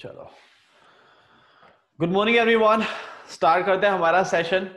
चलो, good morning everyone. Start करते हैं हमारा सेशन।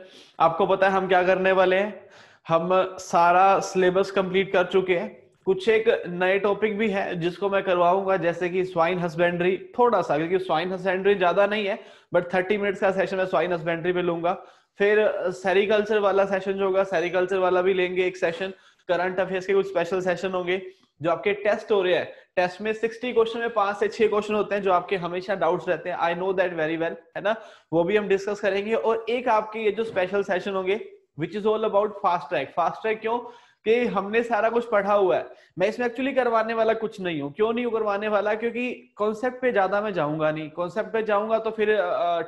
आपको पता है हम क्या करने वाले हैं। हम सारा सिलेबस कंप्लीट कर चुके हैं। कुछ एक नए टॉपिक भी है जिसको मैं करवाऊंगा, जैसे कि स्वाइन हस्बेंड्री, थोड़ा सा, क्योंकि स्वाइन हस्बेंड्री ज्यादा नहीं है, बट 30 मिनट्स का सेशन मैं स्वाइन हस्बेंड्री पे लूंगा। फिर सेरिकल्चर वाला सेशन जो होगा, सेरिकल्चर वाला भी लेंगे एक सेशन। करंट अफेयर्स के कुछ स्पेशल सेशन होंगे। जो आपके टेस्ट हो रहे हैं, टेस्ट में 60 क्वेश्चन में 5 से 6 क्वेश्चन होते हैं जो आपके हमेशा डाउट्स रहते हैं। I know that very well, है ना, वो भी हम डिस्कस करेंगे। और एक आपके ये जो स्पेशल सेशन होंगे which is all about fast track. Fast track क्यों? कि हमने सारा कुछ पढ़ा हुआ है। मैं इसमें एक्चुअली करवाने वाला कुछ नहीं हूँ। क्यों नहीं करवाने वाला? क्योंकि कॉन्सेप्ट पे ज्यादा मैं जाऊंगा नहीं। कॉन्सेप्ट पे जाऊंगा तो फिर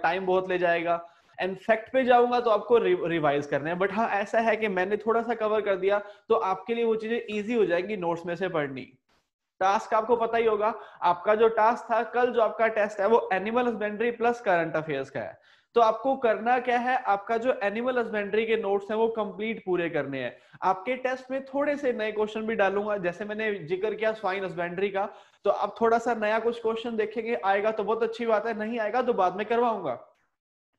टाइम बहुत ले जाएगा, एंड फैक्ट पे जाऊंगा तो आपको रिवाइज करना है। बट हाँ, ऐसा है कि मैंने थोड़ा सा कवर कर दिया तो आपके लिए वो चीजें इजी हो जाएंगी नोट्स में से पढ़नी। टास्क आपको पता ही होगा, आपका जो टास्क था कल, जो आपका टेस्ट है वो animal husbandry plus current affairs का है। तो आपको करना क्या है, आपका जो एनिमल हस्बेंड्री के नोट्स हैं वो कंप्लीट पूरे करने हैं। आपके टेस्ट में थोड़े से नए क्वेश्चन भी डालूंगा, जैसे मैंने जिक्र किया स्वाइन हस्बेंड्री का, तो आप थोड़ा सा नया कुछ क्वेश्चन देखेंगे। आएगा तो बहुत अच्छी बात है, नहीं आएगा तो बाद में करवाऊंगा।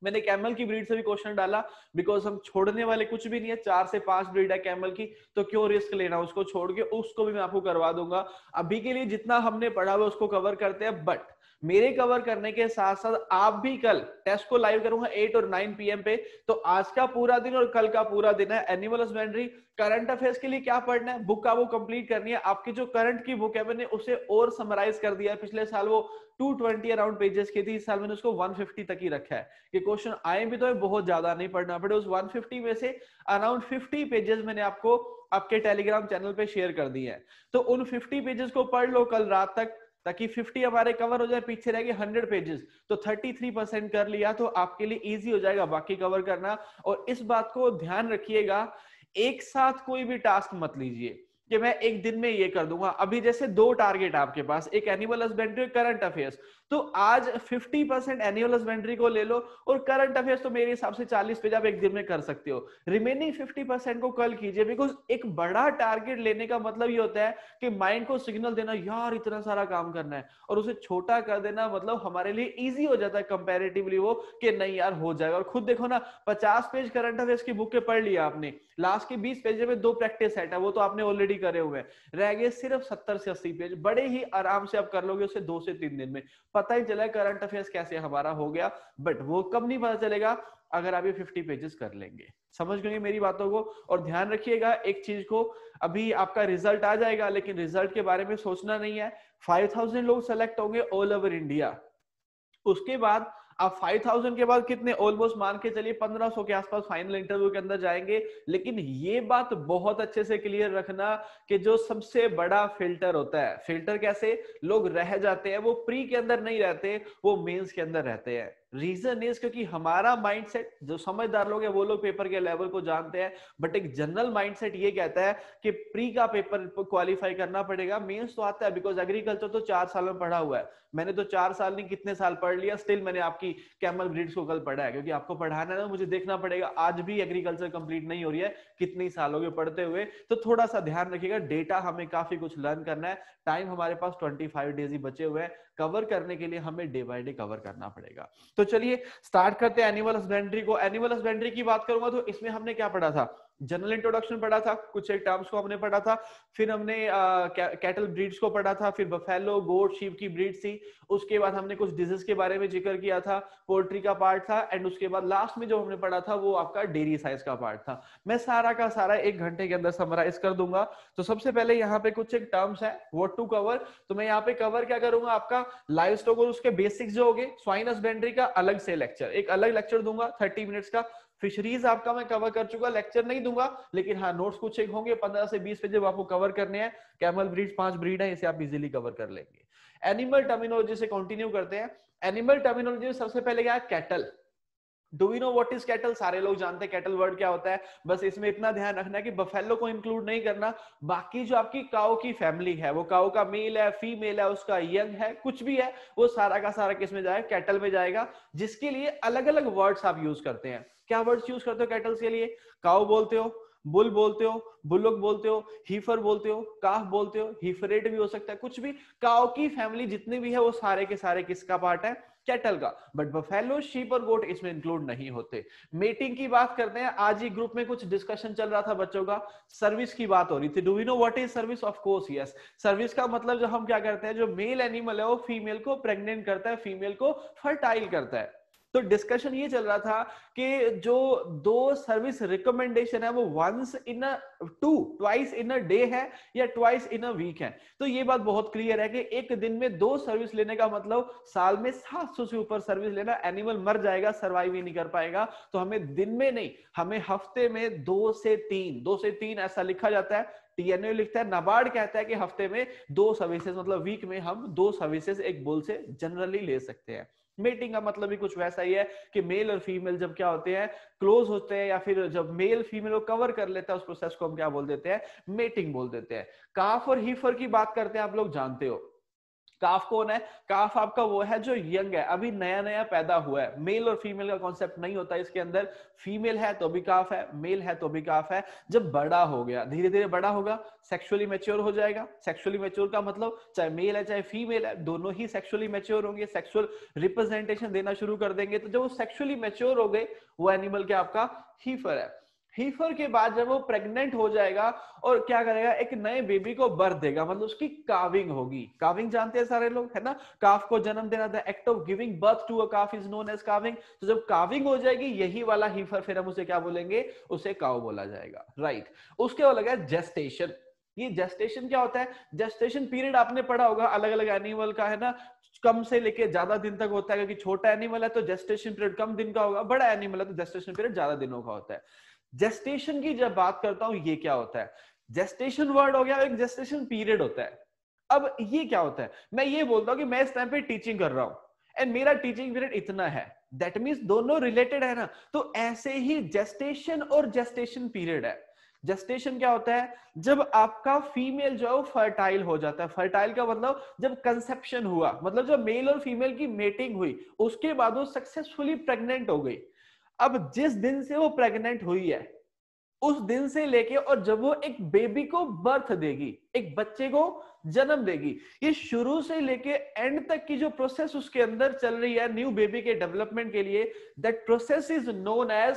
मैंने कैमल की ब्रीड से भी क्वेश्चन डाला, बिकॉज हम छोड़ने वाले कुछ भी नहीं है। 4 से 5 ब्रीड है कैमल की, तो क्यों रिस्क लेना उसको छोड़ के। उसको भी मैं आपको करवा दूंगा। अभी के लिए जितना हमने पढ़ा हुआ उसको कवर करते हैं, बट मेरे कवर करने के साथ साथ आप भी, कल टेस्ट को लाइव करूंगा 8 और 9 PM पे, तो आज का पूरा दिन और कल का पूरा दिन है एनिमल हस्बेंड्री। करंट अफेयर्स के लिए क्या पढ़ना है, बुक का वो कंप्लीट करनी है। आपकी जो करंट की बुक है मैंने उसे और समराइज कर दिया है। पिछले साल वो 220 अराउंड पेजेस की थी, इस साल मैंने उसको 150 तक ही रखा है कि क्वेश्चन आए भी तो बहुत ज्यादा नहीं पढ़ना पड़े। उस 150 में से अराउंड 50 पेजेस मैंने आपको आपके टेलीग्राम चैनल पे शेयर कर दिए हैं, तो उन 50 पेजेस को पढ़ लो कल रात तक, ताकि 50 हमारे कवर हो जाए। पीछे रह गए 100 पेजेस, तो 33% कर लिया तो आपके लिए इजी हो जाएगा बाकी कवर करना। और इस बात को ध्यान रखिएगा, एक साथ कोई भी टास्क मत लीजिए कि मैं एक दिन में ये कर दूंगा। अभी जैसे 2 टारगेट आपके पास, एक एनिमल हस्बेंड्री और करंट अफेयर्स, तो आज 50% एनिमल हस्बेंड्री को ले लो, और करंट अफेयर्स तो मेरे हिसाब से 40 पेज आप एक दिन में कर सकते हो। रिमेनिंग 50% को कल कीजिए, बिकॉज एक बड़ा टारगेट लेने का मतलब ये होता है कि माइंड को सिग्नल देना, यार इतना सारा काम करना है, और उसे छोटा कर देना। मतलब हमारे लिए ईजी हो जाता है कंपेरेटिवली वो, कि नहीं यार हो जाएगा। और खुद देखो ना, 50 पेज करंट अफेयर्स की बुक के पढ़ लिया आपने, लास्ट के 20 पेज में 2 प्रैक्टिस सेट है, वो तो आपने ऑलरेडी करे हुए हैं। रह गए सिर्फ 70 से 80 पेज, बड़े ही आराम से आप कर लोगे उसे 2 से 3 दिन में। पता ही चला करंट अफेयर्स कैसे हमारा हो गया, बट वो कब नहीं पता चलेगा अगर आप ये 50 पेजेस कर लेंगे। समझ गए मेरी बातों को? और ध्यान रखिएगा एक चीज को, अभी आपका रिजल्ट आ जाएगा, लेकिन रिजल्ट के बारे में सोचना नहीं है। 5000 लोग सेलेक्ट होंगे ऑल ओवर इंडिया। उसके बाद आप 5000 के बाद कितने, ऑलमोस्ट मान के चलिए 1500 के आसपास फाइनल इंटरव्यू के अंदर जाएंगे। लेकिन ये बात बहुत अच्छे से क्लियर रखना कि जो सबसे बड़ा फिल्टर होता है, फिल्टर कैसे लोग रह जाते हैं, वो प्री के अंदर नहीं रहते, वो मेंस के अंदर रहते हैं। रीजन इज क्योंकि हमारा माइंडसेट, जो समझदार लोग हैं वो लोग पेपर के लेवल को जानते हैं, बट एक जनरल माइंडसेट ये कहता है कि प्री का पेपर क्वालिफाई करना पड़ेगा, मेंस तो आता है, बिकॉज एग्रीकल्चर तो 4 साल में पढ़ा हुआ है। मैंने तो 4 साल नहीं कितने साल पढ़ लिया। स्टिल मैंने आपकी कैमल ब्रीड्स को कल पढ़ा है, क्योंकि आपको पढ़ाना है, मुझे देखना पड़ेगा आज भी एग्रीकल्चर कंप्लीट नहीं हो रही है, कितने साल हो गए पढ़ते हुए। तो थोड़ा सा ध्यान रखिएगा, डेटा हमें काफी कुछ लर्न करना है। टाइम हमारे पास 25 डेज ही बचे हुए हैं, कवर करने के लिए हमें डे बाय डे कवर करना पड़ेगा। तो चलिए स्टार्ट करते हैं एनिमल हस्बेंड्री को। एनिमल हस्बेंड्री की बात करूंगा तो इसमें हमने क्या पढ़ा था, जनरल इंट्रोडक्शन पढ़ा था, कुछ एक टर्म्स को हमने पढ़ा था, फिर हमने कैटल ब्रीड्स को पढ़ा था, फिर बफेलो, गोट, शीप की ब्रीड्स थी। उसके बाद हमने कुछ डिजीज के बारे में जिक्र किया था, पोल्ट्री का पार्ट था, एंड उसके बाद लास्ट में जो हमने पढ़ा था वो आपका डेयरी साइज का पार्ट था। मैं सारा का सारा 1 घंटे के अंदर समराइज कर दूंगा। तो सबसे पहले यहाँ पे कुछ एक टर्म्स है व्हाट टू कवर, तो मैं यहाँ पे कवर क्या करूंगा, आपका लाइव स्टॉक और उसके बेसिक्स जो हो गए। स्वाइन हस्बेंड्री का अलग से लेक्चर, एक अलग लेक्चर दूंगा 30 मिनट्स का। फिशरीज आपका मैं कवर कर चुका, लेक्चर नहीं दूंगा, लेकिन हाँ नोट्स कुछ एक होंगे 15 से 20 पेज आपको कवर करने हैं। कैमल ब्रीड 5 ब्रीड है, इसे आप इजीली कवर कर लेंगे। एनिमल टर्मिनोलॉजी से कंटिन्यू करते हैं। एनिमल टर्मिनोलॉजी में सबसे पहले क्या है, cattle. Do we know what is cattle? सारे लोग जानते हैं कैटल वर्ड क्या होता है। बस इसमें इतना ध्यान रखना है कि बफेलो को इंक्लूड नहीं करना। बाकी जो आपकी काओ की फैमिली है, वो काओ का मेल है, फीमेल है, उसका यंग है, कुछ भी है, वो सारा का सारा किसमें जाएगा, कैटल में जाएगा। जिसके लिए अलग अलग वर्ड्स आप यूज करते हैं। क्या वर्ड्स यूज करते हो कैटल्स के लिए? काओ बोलते हो, बुल बोलते हो, बुलक बोलते हो, हीफर बोलते हो, काफ बोलते हो, हीफरेट भी हो सकता है, कुछ भी। काउ की फैमिली जितने भी है वो सारे के सारे किसका पार्ट है? कैटल का। बट बफेलो, शीप और गोट इसमें इंक्लूड नहीं होते। मेटिंग की बात करते हैं। आज ही ग्रुप में कुछ डिस्कशन चल रहा था बच्चों का, सर्विस की बात हो रही थी। Do we know what is service? Of course yes. Service का मतलब जो हम क्या करते हैं, जो मेल एनिमल है वो फीमेल को प्रेग्नेंट करता है, फीमेल को फर्टाइल करता है। तो डिस्कशन ये चल रहा था कि जो दो सर्विस रिकमेंडेशन है वो once in a twice in a day है या ट्वाइस इन अ वीक है। तो ये बात बहुत क्लियर है कि एक दिन में दो सर्विस लेने का मतलब साल में 700 से ऊपर सर्विस लेना, एनिमल मर जाएगा, सर्वाइव ही नहीं कर पाएगा। तो हमें दिन में नहीं, हमें हफ्ते में 2 से 3, 2 से 3 ऐसा लिखा जाता है। TNA लिखता है, नाबार्ड कहता है कि हफ्ते में 2 सर्विसेज, मतलब वीक में हम 2 सर्विसेज एक बुल से जनरली ले सकते हैं। मेटिंग का मतलब भी कुछ वैसा ही है कि मेल और फीमेल जब क्या होते हैं, क्लोज होते हैं, या फिर जब मेल फीमेल को कवर कर लेता है उस प्रोसेस को हम क्या बोल देते हैं? मेटिंग बोल देते हैं। काफ और हीफर की बात करते हैं, आप लोग जानते हो काफ कौन है। काफ आपका वो है जो यंग है, अभी नया नया पैदा हुआ है। मेल और फीमेल का कॉन्सेप्ट नहीं होता इसके अंदर, फीमेल है तो भी काफ है, मेल है तो भी काफ है। जब बड़ा हो गया, धीरे धीरे बड़ा होगा, सेक्सुअली मैच्योर हो जाएगा। सेक्सुअली मैच्योर का मतलब चाहे मेल है चाहे फीमेल है, दोनों ही सेक्सुअली मैच्योर होंगे, सेक्सुअल रिप्रेजेंटेशन देना शुरू कर देंगे। तो जब वो सेक्सुअली मैच्योर हो गए, वो एनिमल क्या आपका हीफर है। हीफर के बाद जब वो प्रेग्नेंट हो जाएगा और क्या करेगा, एक नए बेबी को बर्थ देगा, मतलब उसकी काविंग होगी। काविंग जानते हैं सारे लोग, है ना? काफ को जन्म देना था, act of giving birth to a calf is known as calving. तो जब काविंग हो जाएगी, यही वाला हीफर, फिर हम उसे क्या बोलेंगे? उसे काउ बोला जाएगा, राइट। उसके बाद लगा जेस्टेशन। ये जेस्टेशन क्या होता है? जेस्टेशन पीरियड आपने पढ़ा होगा, अलग अलग एनिमल का, है ना, कम से लेके ज्यादा दिन तक होता है। क्योंकि छोटा एनिमल है तो जेस्टेशन पीरियड कम दिन का होगा, बड़ा एनिमल है तो जेस्टेशन पीरियड ज्यादा दिनों का होता है। जेस्टेशन की जब बात करता हूं, ये क्या होता है? जेस्टेशन वर्ड हो गया, एक जेस्टेशन पीरियड होता है। अब ये क्या होता है? मैं ये बोलता हूं कि मैं इस टाइम पे टीचिंग कर रहा हूं एंड मेरा टीचिंग पीरियड इतना है, दैट मींस दोनों रिलेटेड है ना। तो ऐसे ही जेस्टेशन और जेस्टेशन पीरियड है। जेस्टेशन क्या होता है? जब आपका फीमेल जो है वो फर्टाइल हो जाता है। फर्टाइल का मतलब जब कंसेप्शन हुआ, मतलब जब मेल और फीमेल की मेटिंग हुई, उसके बाद वो सक्सेसफुली प्रेग्नेंट हो गई। अब जिस दिन से वो प्रेग्नेंट हुई है, उस दिन से लेके और जब वो एक बेबी को बर्थ देगी, एक बच्चे को जन्म देगी, ये शुरू से लेके एंड तक की जो प्रोसेस उसके अंदर चल रही है न्यू बेबी के डेवलपमेंट के लिए, that process is known as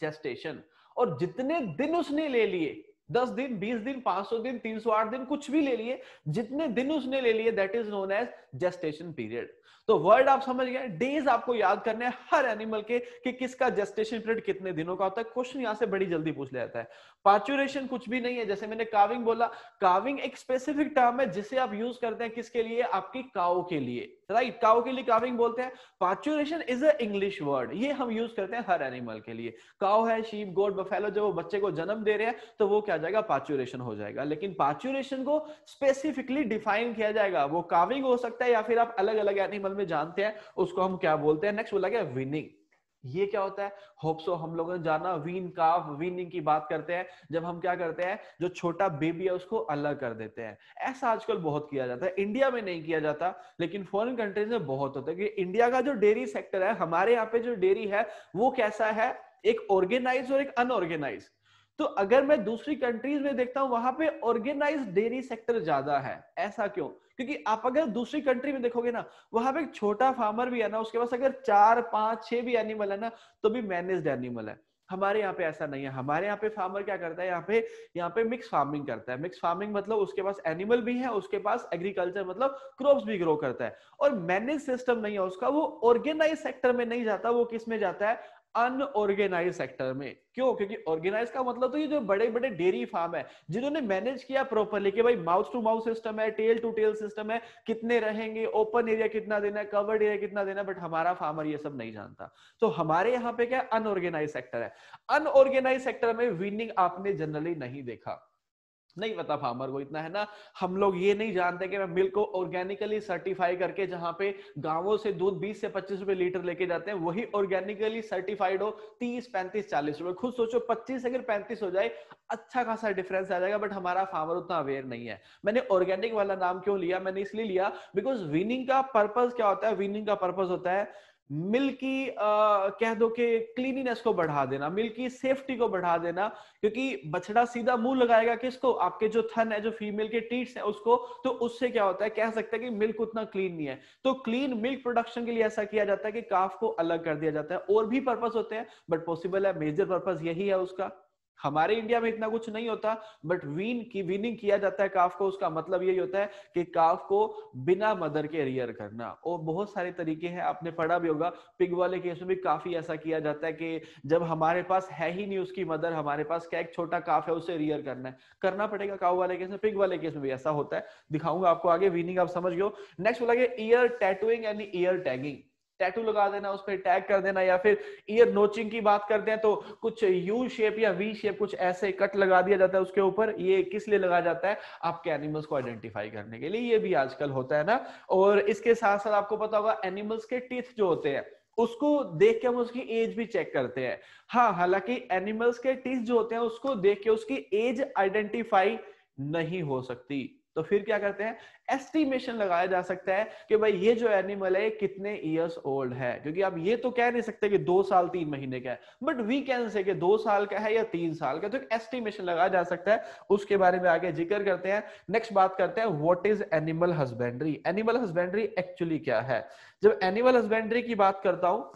gestation. और जितने दिन उसने ले लिए, 10 दिन, 20 दिन, 500 दिन, 308 दिन, कुछ भी ले लिए, जितने दिन उसने ले लिए, that is known as gestation period. तो वर्ड आप समझ गए, डेज आपको याद करने हैं हर एनिमल के कि किसका जेस्टेशन पीरियड कितने दिनों का होता है। क्वेश्चन यहाँ से बड़ी जल्दी पूछ लिया जाता है। पाचुरेशन कुछ भी नहीं है, जैसे मैंने काविंग बोला, काविंग एक स्पेसिफिक टर्म है जिसे आप यूज करते हैं किसके लिए? आपकी काउ के लिए, राइट। काउ के लिए काविंग बोलते हैं। Parturition is a English word, ये हम यूज करते हैं हर एनिमल के लिए। काउ है, शीप, गोट, बफेलो, जब वो बच्चे को जन्म दे रहे हैं तो वो क्या जाएगा? पाचुरेशन हो जाएगा। लेकिन पाचुरेशन को स्पेसिफिकली डिफाइन किया जाएगा, वो काविंग हो सकता है या फिर आप अलग अलग एनिमल में जानते हैं उसको हम क्या बोलते हैं। नेक्स्ट बोला गया विनिंग। ये क्या होता है? होप सो हम लोगों ने जाना। वीन, काफ, वीनिंग की बात करते हैं, जब हम क्या करते हैं, जो छोटा बेबी है उसको अलग कर देते हैं। ऐसा आजकल बहुत किया जाता है, इंडिया में नहीं किया जाता लेकिन फॉरेन कंट्रीज में बहुत होता है। कि इंडिया का जो डेयरी सेक्टर है, हमारे यहाँ पे जो डेयरी है वो कैसा है, एक ऑर्गेनाइज और एक अनऑर्गेनाइज। तो अगर मैं दूसरी कंट्रीज में देखता हूं, वहां पे ऑर्गेनाइज डेयरी सेक्टर ज्यादा है। ऐसा क्यों? क्योंकि आप अगर दूसरी कंट्री में देखोगे ना, वहां पे एक छोटा फार्मर भी है ना, उसके पास अगर 4, 5, 6 भी एनिमल है ना तो भी मैनेज्ड एनिमल है। हमारे यहाँ पे ऐसा नहीं है। हमारे यहाँ पे फार्मर क्या करता है, यहाँ पे मिक्स फार्मिंग करता है। मिक्स फार्मिंग मतलब उसके पास एनिमल भी है, उसके पास एग्रीकल्चर मतलब क्रॉप्स भी ग्रो करता है, और मैनेज सिस्टम नहीं है उसका। वो ऑर्गेनाइज सेक्टर में नहीं जाता, वो किस में जाता है? अनऑर्गेनाइज सेक्टर में। क्यों? क्योंकि ऑर्गेनाइज का मतलब तो ये जो बड़े बड़े डेयरी फार्म है जिन्होंने मैनेज किया प्रॉपरली कि भाई माउथ टू माउथ सिस्टम है, टेल टू टेल सिस्टम है, कितने रहेंगे, ओपन एरिया कितना देना है, कवर्ड एरिया कितना देना है। बट हमारा फार्मर ये सब नहीं जानता। तो हमारे यहाँ पे क्या अनऑर्गेनाइज सेक्टर है। अनऑर्गेनाइज सेक्टर में विनिंग आपने जनरली नहीं देखा, नहीं पता फार्मर को इतना, है ना। हम लोग ये नहीं जानते कि मैं मिल्क को ऑर्गेनिकली सर्टिफाई करके, जहां पे गांवों से दूध 20 से 25 रुपए लीटर लेके जाते हैं, वही ऑर्गेनिकली सर्टिफाइड हो 30, 35, 40 रुपए। खुद सोचो 25 अगर 35 हो जाए, अच्छा खासा डिफरेंस आ जाएगा। बट हमारा फार्मर उतना अवेयर नहीं है। मैंने ऑर्गेनिक वाला नाम क्यों लिया? मैंने इसलिए लिया बिकॉज विनिंग का पर्पज क्या होता है? विनिंग का पर्पज होता है मिल की कह दो कि क्लीनिनेस को बढ़ा देना, मिल की सेफ्टी को बढ़ा देना, क्योंकि बछड़ा सीधा मुंह लगाएगा किसको, आपके जो थन है, जो फीमेल के टीट्स हैं उसको, तो उससे क्या होता है, कह सकता है कि मिल्क उतना क्लीन नहीं है। तो क्लीन मिल्क प्रोडक्शन के लिए ऐसा किया जाता है कि काफ को अलग कर दिया जाता है। और भी पर्पस होते हैं बट पॉसिबल है मेजर पर्पस यही है उसका। हमारे इंडिया में इतना कुछ नहीं होता बट वीनिंग किया जाता है काफ को, उसका मतलब यही होता है कि काफ को बिना मदर के रियर करना। और बहुत सारे तरीके हैं, आपने पढ़ा भी होगा पिग वाले केस में भी काफी ऐसा किया जाता है कि जब हमारे पास है ही नहीं उसकी मदर, हमारे पास क्या एक छोटा काफ है उसे रियर करना है, करना पड़ेगा। काऊ वाले केस में, पिग वाले केस में भी ऐसा होता है, दिखाऊंगा आपको आगे, वीनिंग आप समझ गए। नेक्स्ट बोला गया ear tattooing and ear tagging, tattoo लगा देना, उस पर टैग कर देना, या फिर ईयर नोचिंग की बात करते हैं तो कुछ यू शेप या वी शेप कुछ ऐसे कट लगा दिया जाता है उसके ऊपर। ये किस लिए लगाया जाता है, आपके एनिमल्स को आइडेंटिफाई करने के लिए, ये भी आजकल होता है ना। और इसके साथ साथ आपको पता होगा एनिमल्स के टीथ जो होते हैं उसको देख के हम उसकी एज भी चेक करते हैं। हाँ, हालांकि एनिमल्स के टीथ जो होते हैं उसको देख के उसकी एज आइडेंटिफाई नहीं हो सकती, तो फिर क्या करते हैं, एस्टिमेशन लगाया जा सकता है कि भाई ये जो एनिमल है कितने ईयर्स ओल्ड है, क्योंकि आप ये तो कह नहीं सकते कि 2 साल 3 महीने का है, बट वी कैन से कि 2 साल का है या 3 साल का, तो एक एस्टिमेशन लगाया जा सकता है। उसके बारे में आगे जिक्र करते हैं। नेक्स्ट बात करते हैं what is animal husbandry. Animal husbandry actually क्या है, जब एनिमल हस्बेंड्री की बात करता हूँ,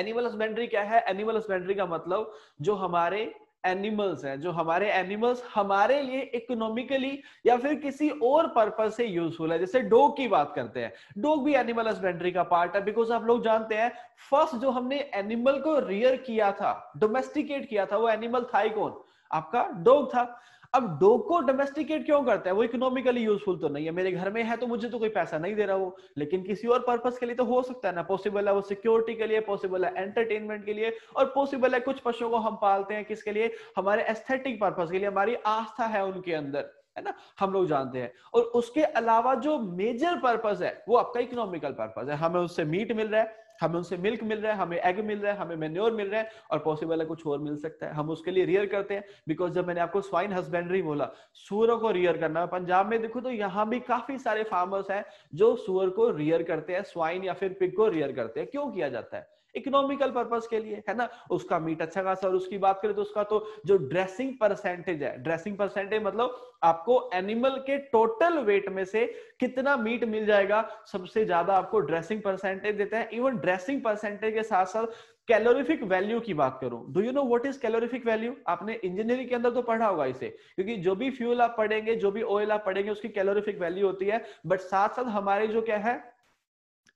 एनिमल हस्बेंड्री क्या है, एनिमल हस्बेंड्री का मतलब जो हमारे एनिमल्स हैं, जो हमारे एनिमल्स हमारे लिए इकोनॉमिकली या फिर किसी और पर्पस से यूजफुल है। जैसे डॉग की बात करते हैं, डॉग भी एनिमल हस्बेंड्री का पार्ट है, बिकॉज आप लोग जानते हैं फर्स्ट जो हमने एनिमल को रियर किया था, डोमेस्टिकेट किया था, वो एनिमल था ही कौन, आपका डॉग था। अब डॉग को डोमेस्टिकेट क्यों करते हैं, वो इकोनॉमिकली यूजफुल तो नहीं है, मेरे घर में है तो मुझे तो कोई पैसा नहीं दे रहा वो, लेकिन किसी और पर्पस के लिए तो हो सकता है ना, पॉसिबल है वो सिक्योरिटी के लिए, पॉसिबल है एंटरटेनमेंट के लिए, और पॉसिबल है कुछ पशुओं को हम पालते हैं किसके लिए, हमारे एस्थेटिक पर्पस के लिए, हमारी आस्था है उनके अंदर, है ना, हम लोग जानते हैं। और उसके अलावा जो मेजर पर्पस है वो आपका इकोनॉमिकल पर्पस है, हमें उससे मीट मिल रहा है, हमें उनसे मिल्क मिल रहा है, हमें एग मिल रहा है, हमें मेन्योर मिल रहा है, और पॉसिबल है कुछ और मिल सकता है, हम उसके लिए रियर करते हैं। बिकॉज जब मैंने आपको स्वाइन हस्बेंड्री बोला, सूअरों को रियर करना, पंजाब में देखो तो यहाँ भी काफी सारे फार्मर्स हैं जो सूअर को रियर करते हैं, स्वाइन या फिर पिग को रियर करते हैं। क्यों किया जाता है, इकोनॉमिकल पर्पस के लिए, है ना, उसका मीट अच्छा खासा। और उसकी बात करें तो उसका तो जो ड्रेसिंग परसेंटेज है, ड्रेसिंग परसेंटेज मतलब आपको एनिमल के टोटल वेट में से कितना मीट मिल जाएगा, सबसे ज्यादा आपको ड्रेसिंग परसेंटेज देते हैं। इवन ड्रेसिंग परसेंटेज के साथ साथ कैलोरिफिक वैल्यू की बात करूं, do you know what is calorific value, आपने इंजीनियरिंग के अंदर तो पढ़ा होगा इसे, क्योंकि जो भी फ्यूल आप पढ़ेंगे, जो भी ऑयल आप पढ़ेंगे, उसकी कैलोरिफिक वैल्यू होती है। बट साथ साथ हमारे जो क्या है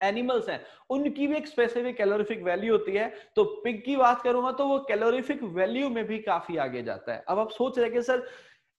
एनिमल्स हैं उनकी भी एक स्पेसिफिक कैलोरिफिक वैल्यू होती है। तो पिग की बात करूंगा तो वो कैलोरिफिक वैल्यू में भी काफी आगे जाता है। अब आप सोच रहे कि सर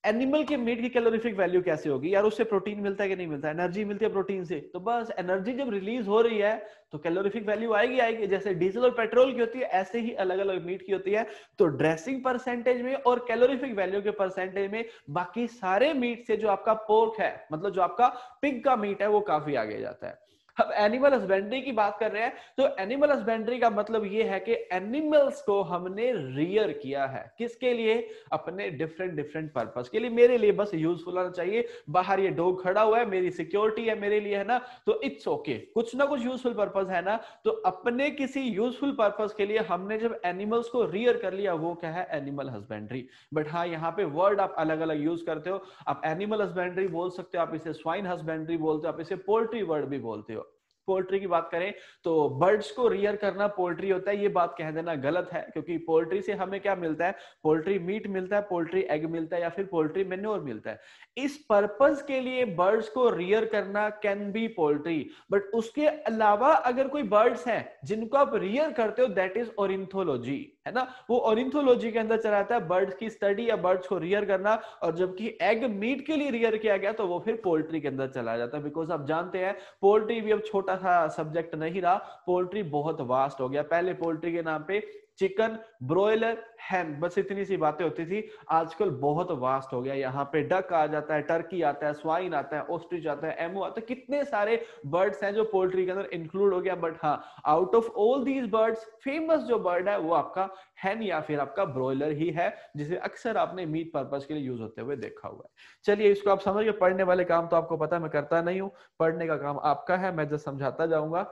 एनिमल के मीट की कैलोरिफिक वैल्यू कैसे होगी, यार उससे प्रोटीन मिलता है कि नहीं मिलता है, एनर्जी मिलती है प्रोटीन से, तो बस एनर्जी जब रिलीज हो रही है तो कैलोरिफिक वैल्यू आएगी आएगी, जैसे डीजल और पेट्रोल की होती है ऐसे ही अलग अलग मीट की होती है। तो ड्रेसिंग परसेंटेज में और कैलोरिफिक वैल्यू के परसेंटेज में बाकी सारे मीट से जो आपका पोर्क है, मतलब जो आपका पिग का मीट है, वो काफी आगे जाता है। अब एनिमल हस्बेंड्री की बात कर रहे हैं तो एनिमल हस्बेंड्री का मतलब ये है कि एनिमल्स को हमने रियर किया है किसके लिए, अपने डिफरेंट डिफरेंट पर्पस के लिए। मेरे लिए बस यूजफुल होना चाहिए, बाहर ये डॉग खड़ा हुआ है, मेरी सिक्योरिटी है मेरे लिए, है ना, तो इट्स ओके, कुछ ना कुछ यूजफुल पर्पस है ना। तो अपने किसी यूजफुल पर्पस के लिए हमने जब एनिमल्स को रियर कर लिया, वो क्या है, एनिमल हस्बेंड्री। बट हाँ, यहाँ पे वर्ड आप अलग अलग यूज करते हो, आप एनिमल हस्बेंड्री बोल सकते हो, आप इसे स्वाइन हस्बेंड्री बोलते हो, आप इसे पोल्ट्री वर्ड भी बोलते हो। पोल्ट्री की बात करें तो बर्ड्स को रियर करना पोल्ट्री होता है, ये बात कह देना गलत है, क्योंकि पोल्ट्री से हमें क्या मिलता है, पोल्ट्री मीट मिलता है, पोल्ट्री एग मिलता है, या फिर पोल्ट्री मेन्योर मिलता है। इस पर्पस के लिए बर्ड्स को रियर करना कैन बी पोल्ट्री। बट उसके अलावा अगर कोई बर्ड्स हैं जिनको आप रियर करते हो, दैट इज ऑरिंथोलॉजी, है ना, वो ऑरिंथोलॉजी के अंदर चला जाता है, बर्ड्स की स्टडी या बर्ड्स को रियर करना। और जबकि एग मीट के लिए रियर किया गया तो वो फिर पोल्ट्री के अंदर चला जाता है, बिकॉज आप जानते हैं पोल्ट्री भी अब छोटा सा सब्जेक्ट नहीं रहा, पोल्ट्री बहुत वास्ट हो गया। पहले पोल्ट्री के नाम पे चिकन, ब्रॉयलर, हैम, बस इतनी सी बातें होती थी, आजकल बहुत वास्ट हो गया। यहाँ पे डक आ जाता है, टर्की आता है, स्वाइन आता है, ऑस्ट्रिच आता है, एमो आता है, कितने सारे बर्ड्स हैं जो पोल्ट्री के अंदर इंक्लूड हो गया। बट हाँ, out of all these birds famous जो बर्ड है वो आपका हैम या फिर आपका ब्रॉयलर ही है, जिसे अक्सर आपने मीट पर्पज के लिए यूज होते हुए देखा हुआ है। चलिए, इसको आप समझिए, पढ़ने वाले काम तो आपको पता मैं करता नहीं हूँ, पढ़ने का काम आपका है, मैं जब समझाता जाऊंगा।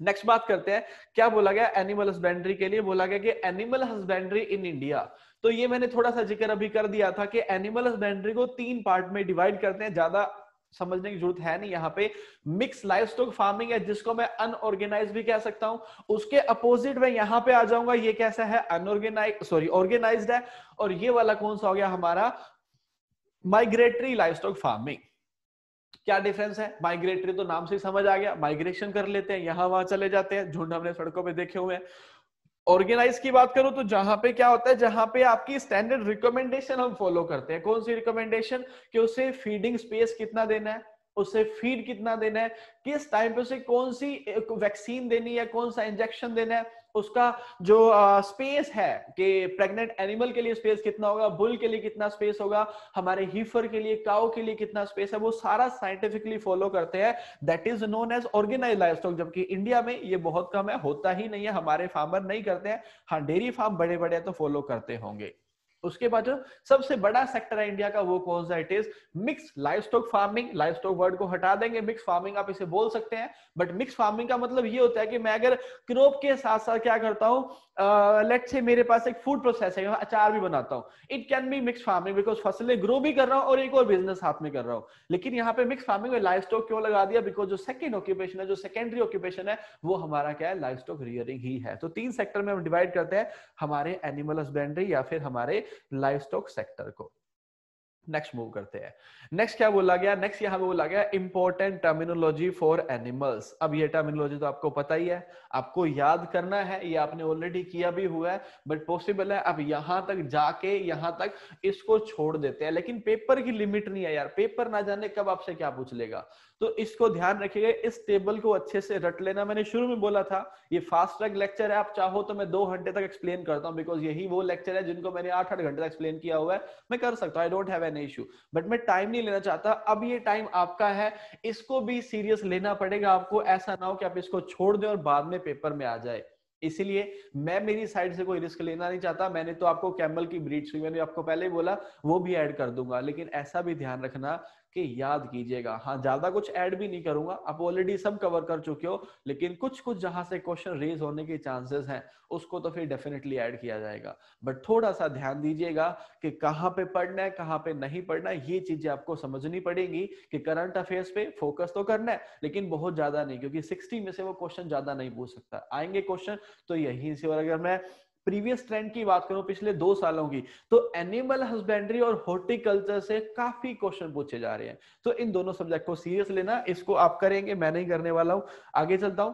नेक्स्ट बात करते हैं, क्या बोला गया एनिमल हस्बेंड्री के लिए, बोला गया कि एनिमल हस्बेंड्री इन इंडिया। तो ये मैंने थोड़ा सा जिक्र अभी कर दिया था कि एनिमल हस्बेंड्री को 3 पार्ट में डिवाइड करते हैं, ज्यादा समझने की जरूरत है नहीं। यहाँ पे मिक्स लाइवस्टॉक फार्मिंग है जिसको मैं अनऑर्गेनाइज भी कह सकता हूँ, उसके अपोजिट में यहाँ पे आ जाऊंगा, ये कैसा है अनऑर्गेनाइज सॉरी ऑर्गेनाइज्ड है, और ये वाला कौन सा हो गया हमारा माइग्रेटरी लाइवस्टॉक फार्मिंग। क्या डिफरेंस है, माइग्रेटरी तो नाम से ही समझ आ गया, माइग्रेशन कर लेते हैं, यहाँ वहां चले जाते हैं, झुंड हमने सड़कों पे देखे हुए हैं। ऑर्गेनाइज की बात करूं तो जहां पे क्या होता है, जहां पे आपकी स्टैंडर्ड रिकमेंडेशन हम फॉलो करते हैं, कौन सी रिकमेंडेशन कि उसे फीडिंग स्पेस कितना देना है, उसे फीड कितना देना है, किस टाइम पे उसे कौन सी वैक्सीन देनी है, कौन सा इंजेक्शन देना है, उसका जो स्पेस है कि प्रेग्नेंट एनिमल के लिए स्पेस कितना होगा, बुल के लिए कितना स्पेस होगा, हमारे हीफर के लिए, काऊ के लिए कितना स्पेस है, वो सारा साइंटिफिकली फॉलो करते हैं। That is known as organise livestock, जबकि इंडिया में ये बहुत कम है, होता ही नहीं है, हमारे फार्मर नहीं करते हैं। हाँ, डेयरी फार्म बड़े बड़े तो फॉलो करते होंगे। उसके बाद जो सबसे बड़ा सेक्टर है इंडिया का वो कौन सा, it is mix livestock farming. Livestock word को हटा देंगे, मिक्स फार्मिंग आप इसे बोल सकते हैं, बट मिक्स फार्मिंग का मतलब ये होता है कि मैं अगर क्रॉप के साथ साथ क्या करता हूँ, लेट्स से मेरे पास एक फूड प्रोसेस है, अचार भी बनाता हूँ, it can be mix farming because फसलें ग्रो भी कर रहा हूँ और एक और बिजनेस हाथ में कर रहा हूँ। लेकिन यहाँ पे मिक्स फार्मिंग में लाइवस्टॉक क्यों लगा दिया, बिकॉज जो सेकंड ऑक्यूपेशन है, जो सेकेंडरी ऑक्यूपेशन है, वो हमारा क्या है, लाइवस्टॉक रियरिंग ही है। तो 3 सेक्टर में हम डिवाइड करते हैं हमारे एनिमल हस्बेंड्री या फिर हमारे लाइवस्टॉक सेक्टर को। नेक्स्ट मूव करते हैं, नेक्स्ट क्या बोला गया, नेक्स्ट यहाँ पे बोला गया इंपॉर्टेंट टर्मिनोलॉजी फॉर एनिमल्स। अब ये टर्मिनोलॉजी तो आपको पता ही है, आपको याद करना है, ये आपने ऑलरेडी किया भी हुआ है, बट पॉसिबल है अब यहाँ तक जाके यहाँ तक इसको छोड़ देते हैं, लेकिन पेपर की लिमिट नहीं है यार, पेपर ना जाने कब आपसे क्या पूछ लेगा, तो इसको ध्यान रखिएगा। इस टेबल को अच्छे से रट लेना, मैंने शुरू में बोला था ये फास्ट ट्रैक लेक्चर है, आप चाहो तो मैं 2 घंटे तक एक्सप्लेन करता हूँ, बिकॉज यही वो लेक्चर है जिनको मैंने 8-8 घंटे तक एक्सप्लेन किया हुआ है, मैं कर सकता हूँ, I don't have any issue, but मैं टाइम नहीं लेना चाहता। अब ये टाइम आपका है, इसको भी सीरियस लेना पड़ेगा आपको, ऐसा ना हो कि आप इसको छोड़ दें और बाद में पेपर में आ जाए, इसलिए मैं मेरी साइड से कोई रिस्क लेना नहीं चाहता। मैंने तो आपको कैमल की ब्रीड्स, मैंने आपको पहले ही बोला, वो भी ऐड कर दूंगा, लेकिन ऐसा भी ध्यान रखना कि याद कीजिएगा। हाँ, ज्यादा कुछ ऐड भी नहीं करूंगा, आप ऑलरेडी सब कवर कर चुके हो, लेकिन कुछ कुछ जहां से क्वेश्चन रेज होने के चांसेस हैं उसको तो फिर डेफिनेटली ऐड किया जाएगा, बट थोड़ा सा ध्यान दीजिएगा कि कहाँ पे पढ़ना है, कहाँ पे नहीं पढ़ना है, ये चीजें आपको समझनी पड़ेंगी कि करंट अफेयर्स पे फोकस तो करना है लेकिन बहुत ज्यादा नहीं, क्योंकि 60 में से वो क्वेश्चन ज्यादा नहीं पूछ सकता, आएंगे क्वेश्चन तो यहीं से। और अगर मैं प्रीवियस ट्रेंड की बात करूं पिछले 2 सालों की, तो एनिमल हस्बेंड्री और हॉर्टिकल्चर से काफी क्वेश्चन पूछे जा रहे हैं, तो इन दोनों सब्जेक्ट को सीरियस लेना, इसको आप करेंगे, मैं नहीं करने वाला हूं। आगे चलता हूं,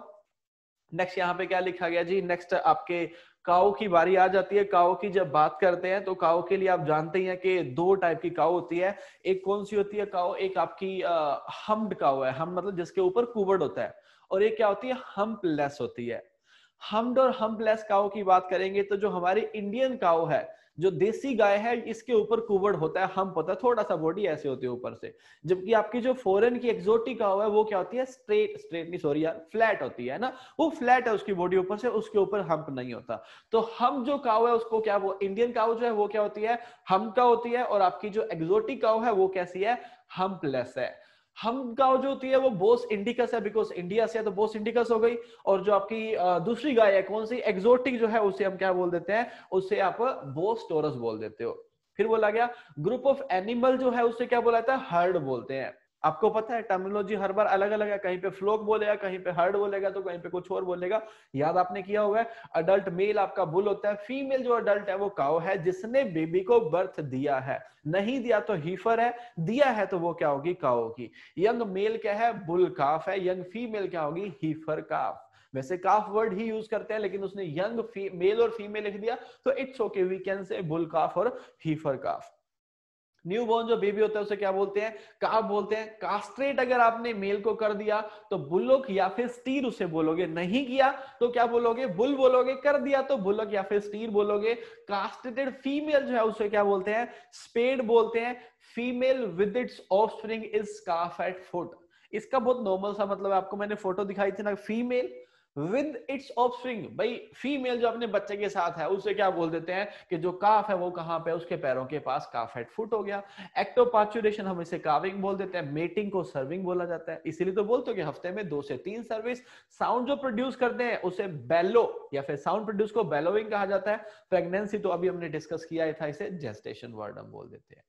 नेक्स्ट यहाँ पे क्या लिखा गया जी, नेक्स्ट आपके काऊ की बारी आ जाती है। काऊ की जब बात करते हैं तो काऊ के लिए आप जानते हैं कि 2 टाइप की काऊ होती है, एक कौन सी होती है काऊ, एक आपकी हम्ड काऊ है, हम मतलब जिसके ऊपर कूबड़ होता है, और एक क्या होती है हम्पलेस होती है। हम्ड और हम्पलेस काऊ की बात करेंगे तो जो हमारी इंडियन काऊ है, जो देसी गाय है, इसके ऊपर कुबड़ होता है, हम्प होता है, थोड़ा सा बॉडी ऐसे होती है ऊपर से, जबकि आपकी जो फॉरेन की एक्सोटिक काऊ है वो क्या होती है, फ्लैट होती है ना, वो फ्लैट है उसकी बॉडी ऊपर से, उसके ऊपर हम्प नहीं होता। तो हम जो काऊ है उसको क्या, वो इंडियन काऊ जो है वो क्या होती है, हम्प का होती है, और आपकी जो एक्सोटिक काऊ है वो कैसी है, हम्पलेस है। हम्प काऊ जो होती है वो बोस इंडिकस है, बिकॉज इंडिया से है तो बोस इंडिकस हो गई, और जो आपकी दूसरी गाय है कौन सी एक्सोटिक जो है उसे हम क्या बोल देते हैं, उसे आप बोस टोरस बोल देते हो। फिर बोला गया ग्रुप ऑफ एनिमल जो है उसे क्या बोला जाता है, हर्ड बोलते हैं। आपको पता है टर्मिनोलॉजी हर बार अलग अलग है, कहीं पे फ्लोक बोलेगा, कहीं पे हर्ड बोलेगा, तो कहीं पे कुछ और बोलेगा, याद आपने किया हुआ है। अडल्ट मेल आपका बुल होता है, फीमेल जो अडल्ट है वो काऊ है जिसने बेबी को बर्थ दिया है, नहीं दिया तो हीफर है, दिया है तो वो क्या होगी, काऊ होगी। यंग मेल क्या है, बुल काफ है, यंग फीमेल क्या होगी, हीफर काफ। वैसे काफ वर्ड ही यूज करते हैं, लेकिन उसने यंग मेल और फीमेल लिख दिया तो it's okay, we can say bull calf और हीफर काफ। न्यूबॉर्न जो बेबी होता है उसे क्या बोलते हैं, काफ बोलते हैं। कास्ट्रेट अगर आपने मेल को कर दिया तो बुलोक या फिर स्टीर उसे बोलोगे, नहीं किया तो क्या बोलोगे, बुल बोलोगे, कर दिया तो बुलोक या फिर स्टीर बोलोगे। कास्ट्रेटेड फीमेल जो है उसे क्या बोलते हैं, स्पेड बोलते हैं। Female with its offspring is calf at foot, इसका बहुत नॉर्मल सा मतलब है, आपको मैंने फोटो दिखाई थी ना, फीमेल विद इट्स ऑफस्प्रिंग, भाई फीमेल जो अपने बच्चे के साथ है उसे क्या बोल देते हैं कि जो काफ है वो कहां पे, उसके पैरों के पास काफ हेड फुट हो गया। एक्टोपाचुरेशन हम इसे कार्विंग बोल देते हैं, मेटिंग को सर्विंग बोला जाता है। इसीलिए तो बोलते हो कि हफ्ते में 2 से 3 सर्विस। साउंड जो प्रोड्यूस करते हैं उसे बेलो या फिर साउंड प्रोड्यूस को बेलोइंग कहा जाता है। प्रेगनेंसी तो अभी हमने डिस्कस किया ही था, इसे जेस्टेशन वर्ड हम बोल देते हैं।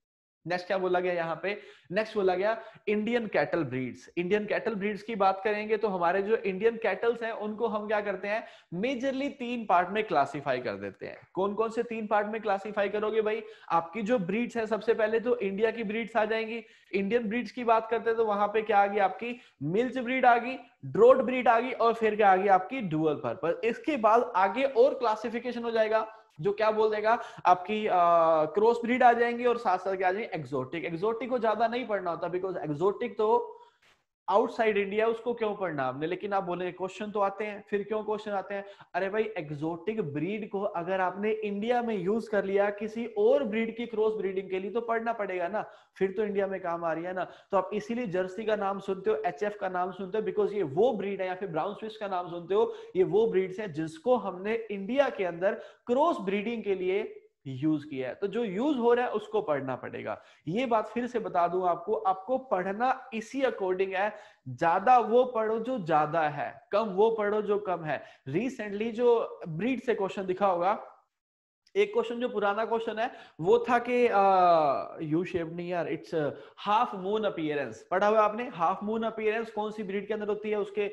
नेक्स्ट क्या बोला गया यहाँ पे, नेक्स्ट बोला गया Indian cattle breeds. Indian cattle breeds की बात करेंगे तो हमारे जो इंडियन कैटल्स हैं उनको हम क्या करते हैं, मेजरली 3 पार्ट में क्लासिफाई कर देते हैं। कौन कौन से 3 पार्ट में क्लासिफाई करोगे भाई, आपकी जो ब्रीड्स है सबसे पहले तो इंडिया की ब्रीड्स आ जाएंगी। इंडियन ब्रीड्स की बात करते हैं तो वहां पे क्या आ गई, आपकी मिल्च ब्रीड आ गई, ड्रोट ब्रीड आ गई और फिर क्या आ गई आपकी डुअल पर्पस। इसके बाद आगे और क्लासिफिकेशन हो जाएगा जो क्या बोल देगा आपकी क्रॉस ब्रीड आ जाएंगी और साथ साथ क्या आ जाएंगे एक्सोटिक। एक्सोटिक को ज्यादा नहीं पढ़ना होता बिकॉज एक्सोटिक तो आउटसाइड इंडिया, उसको क्यों पढ़ना आपने। लेकिन आप बोले क्वेश्चन तो आते हैं, फिर क्यों क्वेश्चन आते हैं, अरे भाई एक्सोटिक ब्रीड को अगर आपने इंडिया में यूज कर लिया किसी और ब्रीड की क्रॉस ब्रीडिंग के लिए तो पढ़ना पड़ेगा ना, फिर तो इंडिया में काम आ रही है ना। तो आप इसीलिए जर्सी का नाम सुनते हो, HF का नाम सुनते हो, बिकॉज ये वो ब्रीड है, या फिर ब्राउन स्विस का नाम सुनते हो, ये वो ब्रीड्स हैं जिसको हमने इंडिया के अंदर क्रॉस ब्रीडिंग के लिए यूज किया है। तो जो यूज हो रहा है उसको पढ़ना पड़ेगा। ये बात फिर से बता दूं आपको, आपको पढ़ना इसी अकॉर्डिंग है, ज्यादा वो पढ़ो जो ज्यादा है, कम वो पढ़ो जो कम है। रिसेंटली जो ब्रीड से क्वेश्चन दिखा होगा, एक क्वेश्चन जो पुराना क्वेश्चन है वो था कि यू शेप नहीं यार, इट्स हाफ मून अपीयरेंस, पढ़ा हुआ आपने। हाफ मून अपीयरेंस कौन सी ब्रीड के अंदर होती है, उसके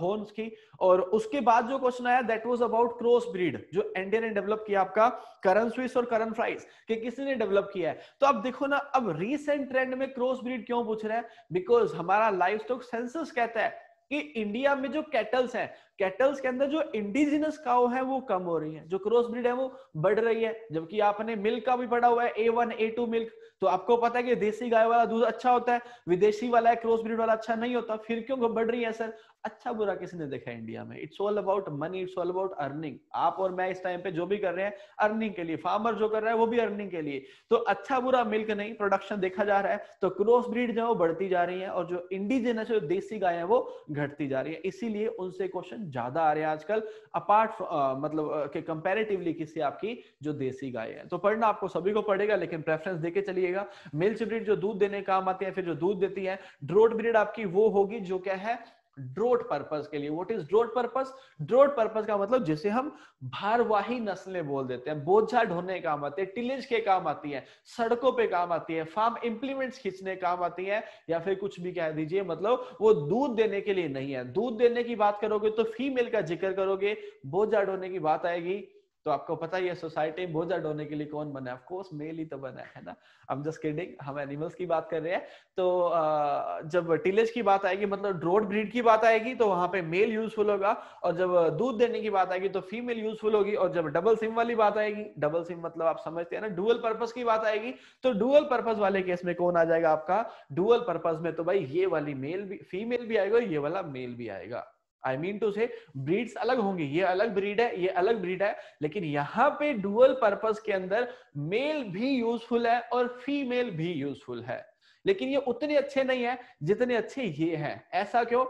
हॉर्न्स की। और उसके बाद जो क्वेश्चन आया that was about cross breed जो इंडिया ने डेवलप किया आपका करन स्विस और करन फ्राइज, कि किसी ने डेवलप किया है। तो अब देखो ना, अब रिसेंट ट्रेंड में क्रॉस ब्रीड क्यों पूछ रहे हैं, बिकॉज हमारा लाइव स्टॉक सेंसस कहता है कि इंडिया में जो कैटल्स हैं, कैटल्स के अंदर जो इंडिजिनस काउ है वो कम हो रही है, जो क्रॉस ब्रीड है वो बढ़ रही है। जबकि आपने मिल्क का भी पढ़ा हुआ है A1 A2 मिल्क, तो आपको पता है कि देसी गाय वाला दूध अच्छा होता है, विदेशी वाला है क्रॉस ब्रीड वाला अच्छा नहीं होता, फिर क्यों बढ़ रही है सर। अच्छा बुरा किसी ने देखा इंडिया में, it's all about money, it's all about earning. आप और मैं इस टाइम पे जो भी कर रहे हैं अर्निंग के लिए, फार्मर जो कर रहा है वो भी अर्निंग के लिए। तो अच्छा बुरा मिल्क नहीं, प्रोडक्शन देखा जा रहा है। तो क्रॉस ब्रीड जो है वो बढ़ती जा रही है और जो इंडिजिनस जो देसी गाय है वो घटती जा रही है। इसीलिए उनसे क्वेश्चन ज्यादा आ रहे हैं आजकल, अपार्ट मतलब के कंपैरेटिवली किसी आपकी जो देसी गाय है। तो पढ़ना आपको सभी को पड़ेगा, लेकिन प्रेफरेंस देके चलिएगा। मिल्च ब्रीड जो दूध देने काम आती है, फिर जो दूध देती है। ड्रोट ब्रीड आपकी वो होगी जो क्या है ड्रोट पर्पस के लिए। What is draught purpose, draught purpose का मतलब जिसे हम भारवाही नस्लें बोल देते हैं, बोझा ढोने काम आती है, टिलेज के काम आती है, सड़कों पे काम आती है, फार्म इंप्लीमेंट्स खींचने काम आती है, या फिर कुछ भी कह दीजिए, मतलब वो दूध देने के लिए नहीं है। दूध देने की बात करोगे तो फीमेल का जिक्र करोगे, बोझा ढोने की बात आएगी तो आपको पता ही है सोसाइटी में बोझा ढोने के लिए कौन बना है, ऑफ कोर्स मेल ही तो बना है ना। आई एम जस्ट किडिंग, हम एनिमल्स की बात कर रहे हैं। तो जब टिलेज की बात आएगी मतलब ड्रोट ब्रीड की बात आएगी तो वहां पे मेल यूजफुल होगा, और जब दूध देने की बात आएगी तो फीमेल यूजफुल होगी, और जब डबल सिम वाली बात आएगी, डबल सिम मतलब आप समझते हैं ना, डुअल पर्पस की बात आएगी तो डुअल पर्पस वाले केस में कौन आ जाएगा आपका, डुअल पर्पस में तो भाई ये वाली मेल भी, फीमेल भी आएगा, ये वाला मेल भी आएगा। I mean to say breeds अलग होंगी, ये अलग ब्रीड है, ये अलग ब्रीड है, लेकिन यहाँ पे डुअल पर्पस के अंदर मेल भी यूजफुल है और फीमेल भी यूजफुल है, लेकिन ये उतने अच्छे नहीं है जितने अच्छे ये हैं। ऐसा क्यों,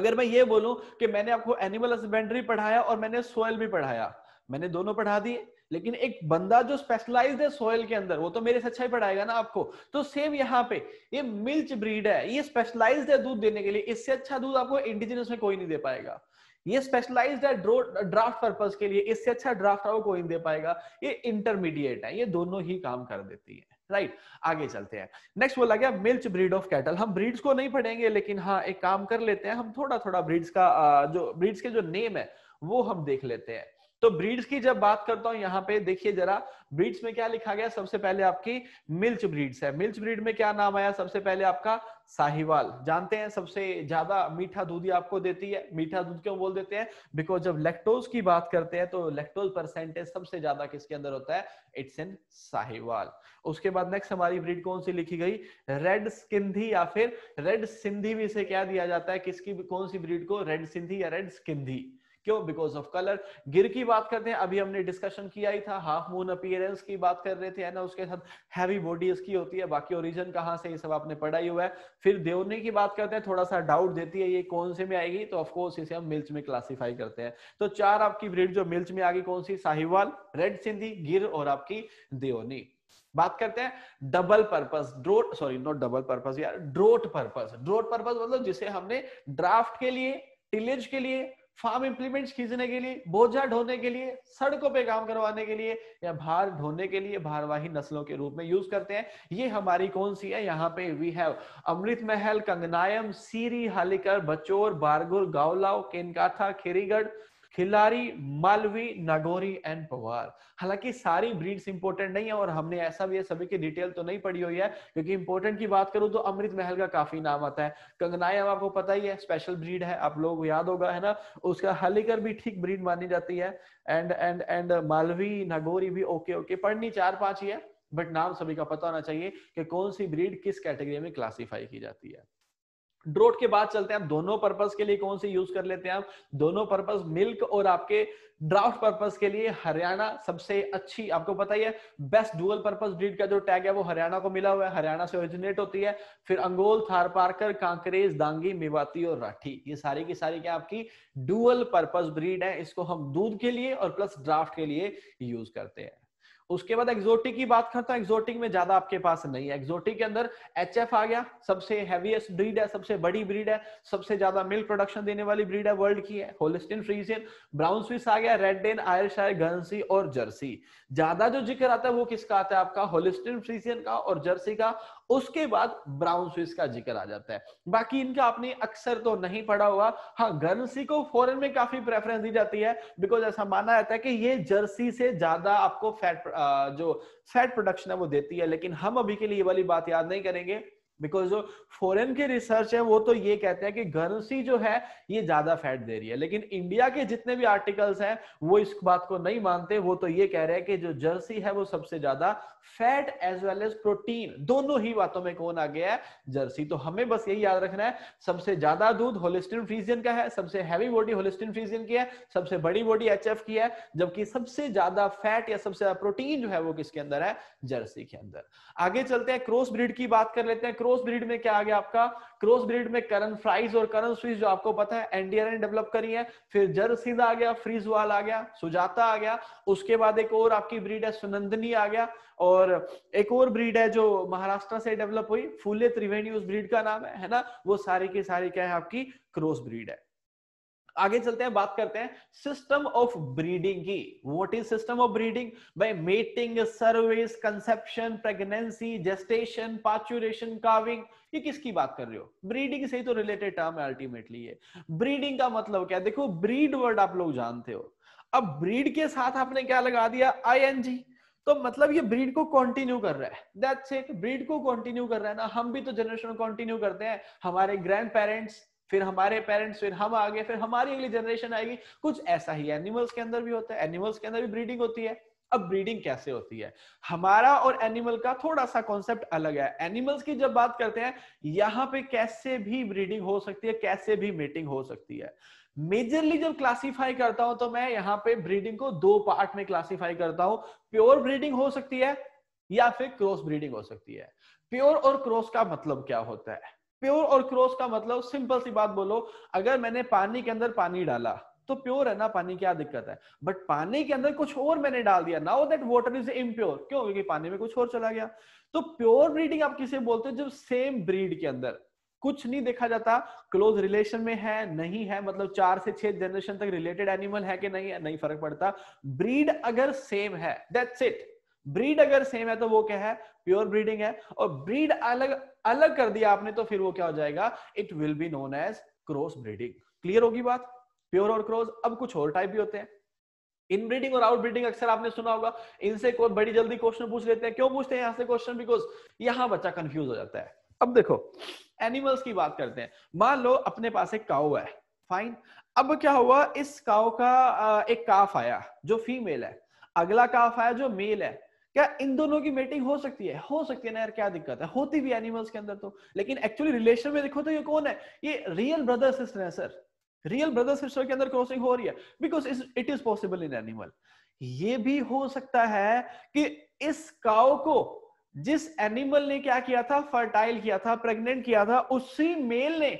अगर मैं ये बोलूं कि मैंने आपको एनिमल हस्बेंड्री पढ़ाया और मैंने सोयल भी पढ़ाया, मैंने दोनों पढ़ा दिए, लेकिन एक बंदा जो स्पेशलाइज्ड है सोयल के अंदर वो तो मेरे से अच्छा ही पढ़ाएगा ना आपको। तो सेम यहाँ पे ये मिल्च ब्रीड है, ये स्पेशलाइज्ड है दूध देने के लिए, इससे अच्छा दूध आपको इंडिजिनस में कोई नहीं दे पाएगा। ये स्पेशलाइज्ड है ड्राफ्ट पर्पस के लिए, इससे अच्छा ड्राफ्ट आपको कोई नहीं दे पाएगा। ये इंटरमीडिएट है, ये दोनों ही काम कर देती है, राइट। आगे चलते हैं, नेक्स्ट बोला गया मिल्च ब्रीड ऑफ कैटल। हम ब्रीड्स को नहीं पढ़ेंगे, लेकिन हाँ एक काम कर लेते हैं, हम थोड़ा थोड़ा ब्रीड्स का जो ब्रीड्स के जो नेम है वो हम देख लेते हैं। तो ब्रीड्स की जब बात करता हूं यहाँ पे देखिए जरा, ब्रीड्स में क्या लिखा गया, सबसे पहले आपकी मिल्च ब्रीड्स है। मिल्च ब्रीड में क्या नाम आया, सबसे पहले आपका साहिवाल, जानते हैं सबसे ज्यादा मीठा दूध ही आपको देती है। मीठा दूध क्यों बोल देते हैं, बिकॉज जब लैक्टोज की बात करते हैं तो लैक्टोज परसेंटेज सबसे ज्यादा किसके अंदर होता है, इट्स इन साहिवाल। उसके बाद नेक्स्ट हमारी ब्रीड कौन सी लिखी गई, रेड स्किंधी या फिर रेड सिंधी भी इसे क्या दिया जाता है, किसकी कौन सी ब्रीड को, रेड सिंधी या रेड स्किंधी। क्यों? Because of colour. गिर की बात करते हैं, अभी हमने डिस्कशन किया ही था, हाफ मून अपीयरेंस की बात कर रहे थे, है ना, उसके साथ हैवी बॉडी इसकी होती है, बाकी ओरिजिन कहाँ से ये सब आपने पढ़ा ही हुआ है। फिर देवने की बात करते हैं, थोड़ा सा डाउट देती है ये कौन से में आएगी, तो ऑफकोर्स इसे हम मिल्च में क्लासीफाई करते हैं। तो चार आपकी ब्रीड जो मिल्च में आ गई, कौन सी? साहिवाल, रेड सिंधी, गिर और आपकी देवनी। बात करते हैं double purpose draught, sorry not double purpose यार, ड्रोट पर्पस। ड्रोट पर्पस मतलब जिसे हमने ड्राफ्ट के लिए, टिलेज के लिए, फार्म इंप्लीमेंट्स खींचने के लिए, बोझा ढोने के लिए, सड़कों पे काम करवाने के लिए या भार ढोने के लिए भारवाही नस्लों के रूप में यूज करते हैं। ये हमारी कौन सी है? यहाँ पे we have Amrit Mahal, Kangayam, Siri, Hallikar, Bachaur, Bargur, Gaolao, Kenkatha, Kherigarh, Khillari, Malvi, Nagori and Ponwar. हालांकि सारी ब्रीड्स इंपोर्टेंट नहीं है और हमने ऐसा भी है सभी की डिटेल तो नहीं पड़ी हुई है, क्योंकि इंपोर्टेंट की बात करूं तो अमृत महल का काफी नाम आता है, कंगनायम आपको पता ही है स्पेशल ब्रीड है, आप लोग याद होगा, है ना, उसका हालिकर भी ठीक ब्रीड मानी जाती है, एंड मालवी नागौरी भी ओके पढ़नी 4-5 ही है, बट नाम सभी का पता होना चाहिए कि कौन सी ब्रीड किस कैटेगरी में क्लासीफाई की जाती है। ड्रोट के बाद चलते हैं हम दोनों पर्पस के लिए कौन से यूज कर लेते हैं। हम दोनों पर्पस मिल्क और आपके ड्राफ्ट पर्पस के लिए हरियाणा सबसे अच्छी, आपको पता ही है बेस्ट डुअल पर्पस ब्रीड का जो टैग है वो हरियाणा को मिला हुआ है, हरियाणा से ओरिजिनेट होती है। फिर अंगोल, थार पारकर, कांकरेज, दांगी, मेवाती और राठी, ये सारी की सारी क्या आपकी डुअल पर्पस ब्रीड है। इसको हम दूध के लिए और प्लस ड्राफ्ट के लिए यूज करते हैं। उसके बाद एक्सोटिक की बात करता हूं, एक्सोटिक में ज्यादा आपके पास नहीं है। एक्सोटिक के अंदर एचएफ आ गया, सबसे हैवीएस्ट ब्रीड है, सबसे बड़ी ब्रीड है, सबसे ज्यादा मिल्क प्रोडक्शन देने वाली ब्रीड है वर्ल्ड की है, होलिस्टिन फ्रीजियन, ब्राउन स्विस आ गया, रेड डेन, आयरशायर, गर्नसी और जर्सी। ज्यादा जो जिक्र आता है वो किसका आता है? आपका होलिस्टिन फ्रीजियन का और जर्सी का, उसके बाद ब्राउन स्विस का जिक्र आ जाता है। बाकी इनका आपने अक्सर तो नहीं पढ़ा हुआ। हाँ, गर्नसी को फॉरेन में काफी प्रेफरेंस दी जाती है, बिकॉज ऐसा माना जाता है कि ये जर्सी से ज्यादा आपको फैट प्रोडक्शन है वो देती है, लेकिन हम अभी के लिए ये वाली बात याद नहीं करेंगे, बिकॉज जो फॉरेन के रिसर्च है वो तो ये कहते हैं कि गर्नसी जो है ये ज्यादा फैट दे रही है, लेकिन इंडिया के जितने भी आर्टिकल्स हैं वो इस बात को नहीं मानते, वो तो ये कह रहे हैं कि जो जर्सी है वो सबसे ज्यादा fat as well as protein दोनों ही बातों में कौन आ गया है? जर्सी। तो हमें बस यही याद रखना है, सबसे ज्यादा दूध होलिस्टिन फ्रीजियन का है, सबसे हैवी बॉडी होलिस्टिन फ्रीजियन की है, सबसे बड़ी बॉडी एचएफ की है, जबकि सबसे ज्यादा फैट या सबसे ज्यादा प्रोटीन जो है वो किसके अंदर है? जर्सी के अंदर। आगे चलते हैं, क्रॉस ब्रीड की बात कर लेते हैं। क्रॉस ब्रीड में क्या आ गया आपका? क्रॉस ब्रीड में करन फ्राइज और करन स्विस जो आपको पता है एनडीआरएन डेवलप करी है, फिर जर्सी आ गया, फ्रीजवाल आ गया, सुजाता आ गया, उसके बाद एक और आपकी ब्रीड है सुनंदनी आ गया, और एक और ब्रीड है जो महाराष्ट्र से डेवलप हुई, फुले त्रिवेणी उस ब्रीड का नाम है ना। वो सारी की सारी क्या है? आपकी क्रॉस ब्रीड है। आगे चलते हैं, बात करते हैं सिस्टम ऑफ ब्रीडिंग की। What is system of breeding? भाई mating, service, conception, pregnancy, gestation, parturition, calving, ये किसकी बात कर रहे हो? ब्रीडिंग से ही तो रिलेटेड टर्म है अल्टीमेटली ये। ब्रीडिंग का मतलब क्या है? देखो, ब्रीड वर्ड आप लोग जानते हो, अब ब्रीड के साथ आपने क्या लगा दिया? आईएनजी, तो मतलब ये ब्रीड को कंटिन्यू कर रहा है। दैट्स इट, ब्रीड को कंटिन्यू कर रहा है ना। हम भी तो जनरेशन कंटिन्यू करते हैं, हमारे ग्रैंड पेरेंट्स, फिर हमारे पेरेंट्स, फिर हम आगे, फिर हमारी अगली जनरेशन आएगी। कुछ ऐसा ही एनिमल्स के अंदर भी होता है, एनिमल्स के अंदर भी ब्रीडिंग होती है। अब ब्रीडिंग कैसे होती है? हमारा और एनिमल का थोड़ा सा कॉन्सेप्ट अलग है। एनिमल्स की जब बात करते हैं, यहाँ पे कैसे भी ब्रीडिंग हो सकती है, कैसे भी मेटिंग हो सकती है। मेजरली जब क्लासीफाई करता हूं तो मैं यहाँ पे ब्रीडिंग को 2 पार्ट में क्लासीफाई करता हूँ, प्योर ब्रीडिंग हो सकती है या फिर क्रॉस ब्रीडिंग हो सकती है। प्योर और क्रॉस का मतलब क्या होता है? प्योर और क्रॉस का मतलब सिंपल सी बात बोलो, अगर मैंने पानी के अंदर पानी डाला तो प्योर है ना, पानी क्या दिक्कत है, बट पानी के अंदर कुछ और मैंने डाल दिया, now that water is impure, क्यों? क्योंकि पानी में कुछ और चला गया। तो प्योर ब्रीडिंग आप किसे बोलते हो? जब सेम ब्रीड के अंदर कुछ नहीं देखा जाता, क्लोज रिलेशन में है नहीं है, मतलब 4 से 6 जनरेशन तक रिलेटेड एनिमल है कि नहीं है, नहीं फर्क पड़ता। ब्रीड अगर सेम है, दैट्स इट, ब्रीड अगर सेम है तो वो क्या है? प्योर ब्रीडिंग है। और ब्रीड अलग अलग कर दिया आपने तो फिर वो क्या हो जाएगा? It will be known as cross breeding. Clear होगी बात? प्योर और क्रॉस। अब कुछ और टाइप भी होते हैं, इनब्रीडिंग और आउटब्रीडिंग, अक्सर आपने सुना होगा। इनसे कोई बड़ी जल्दी क्वेश्चन पूछ लेते हैं। क्यों पूछते हैं यहाँ से क्वेश्चन? बिकॉज यहाँ बच्चा कंफ्यूज हो जाता है। अब देखो, एनिमल्स की बात करते हैं। मान लो अपने पास एक काऊ है, फाइन। अब क्या हुआ, इस काऊ का एक काफ आया जो फीमेल है, अगला काफ आया जो मेल है। क्या इन दोनों की मेटिंग हो सकती है? हो सकती है ना यार, क्या दिक्कत है, होती भी एनिमल्स के अंदर तो। लेकिन एक्चुअली रिलेशन में देखो तो ये कौन है? ये रियल ब्रदर सिस्टर है सर, रियल ब्रदर सिस्टर के अंदर क्रॉसिंग हो रही है because it is possible in animal. ये भी हो सकता है कि इस काऊ को जिस एनिमल ने क्या किया था, फर्टाइल किया था, प्रेग्नेंट किया था, उसी मेल ने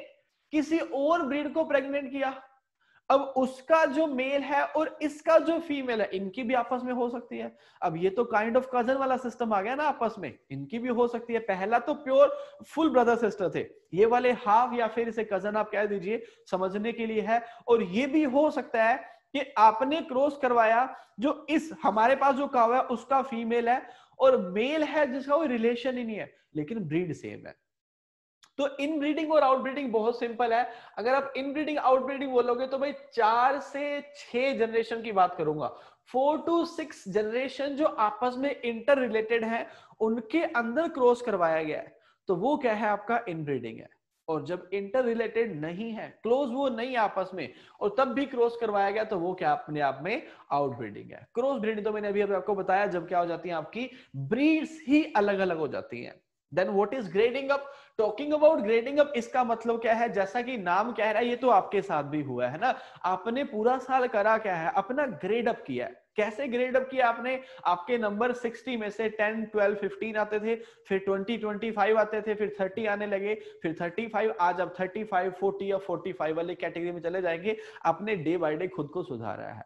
किसी और ब्रीड को प्रेग्नेंट किया। अब उसका जो मेल है और इसका जो फीमेल है, इनकी भी आपस में हो सकती है। अब ये तो काइंड ऑफ कजन वाला सिस्टम आ गया ना, आपस में इनकी भी हो सकती है। पहला तो प्योर फुल ब्रदर सिस्टर थे, ये वाले हाफ या फिर इसे कजन आप कह दीजिए, समझने के लिए है। और ये भी हो सकता है कि आपने क्रॉस करवाया, जो इस हमारे पास जो काऊ है उसका फीमेल है और मेल है जिसका कोई रिलेशन ही नहीं है लेकिन ब्रीड सेम है। तो इनब्रीडिंग और आउटब्रीडिंग बहुत सिंपल है। अगर आप इनब्रीडिंग आउटब्रीडिंग बोलोगे तो भाई 4 से 6 जनरेशन की बात करूंगा, 4 to 6 जनरेशन जो आपस में इंटर रिलेटेड है उनके अंदर क्रॉस करवाया गया है तो वो क्या है, आपका इनब्रीडिंग है। और जब इंटर रिलेटेड नहीं है, क्लोज वो नहीं आपस में, और तब भी क्रॉस करवाया गया तो वो क्या अपने आप में आउटब्रीडिंग है। क्रॉस ब्रीडिंग तो मैंने अभी आपको बताया, जब क्या हो जाती है, आपकी ब्रीड्स ही अलग अलग हो जाती है। Then what is grading up? Talking about grading up, इसका मतलब क्या है, जैसा कि नाम कह रहा है, ये तो आपके साथ भी हुआ है ना। आपने पूरा साल करा क्या है, अपना ग्रेड अप किया है। कैसे ग्रेड अप किया आपने? आपके नंबर 60 में से 10, 12, 15 आते थे, फिर 20, 25 आते थे, फिर 30 आने लगे, फिर 35, आज आप 35, 40 और 45 वाले कैटेगरी में चले जाएंगे। आपने डे बाय डे खुद को सुधारा है,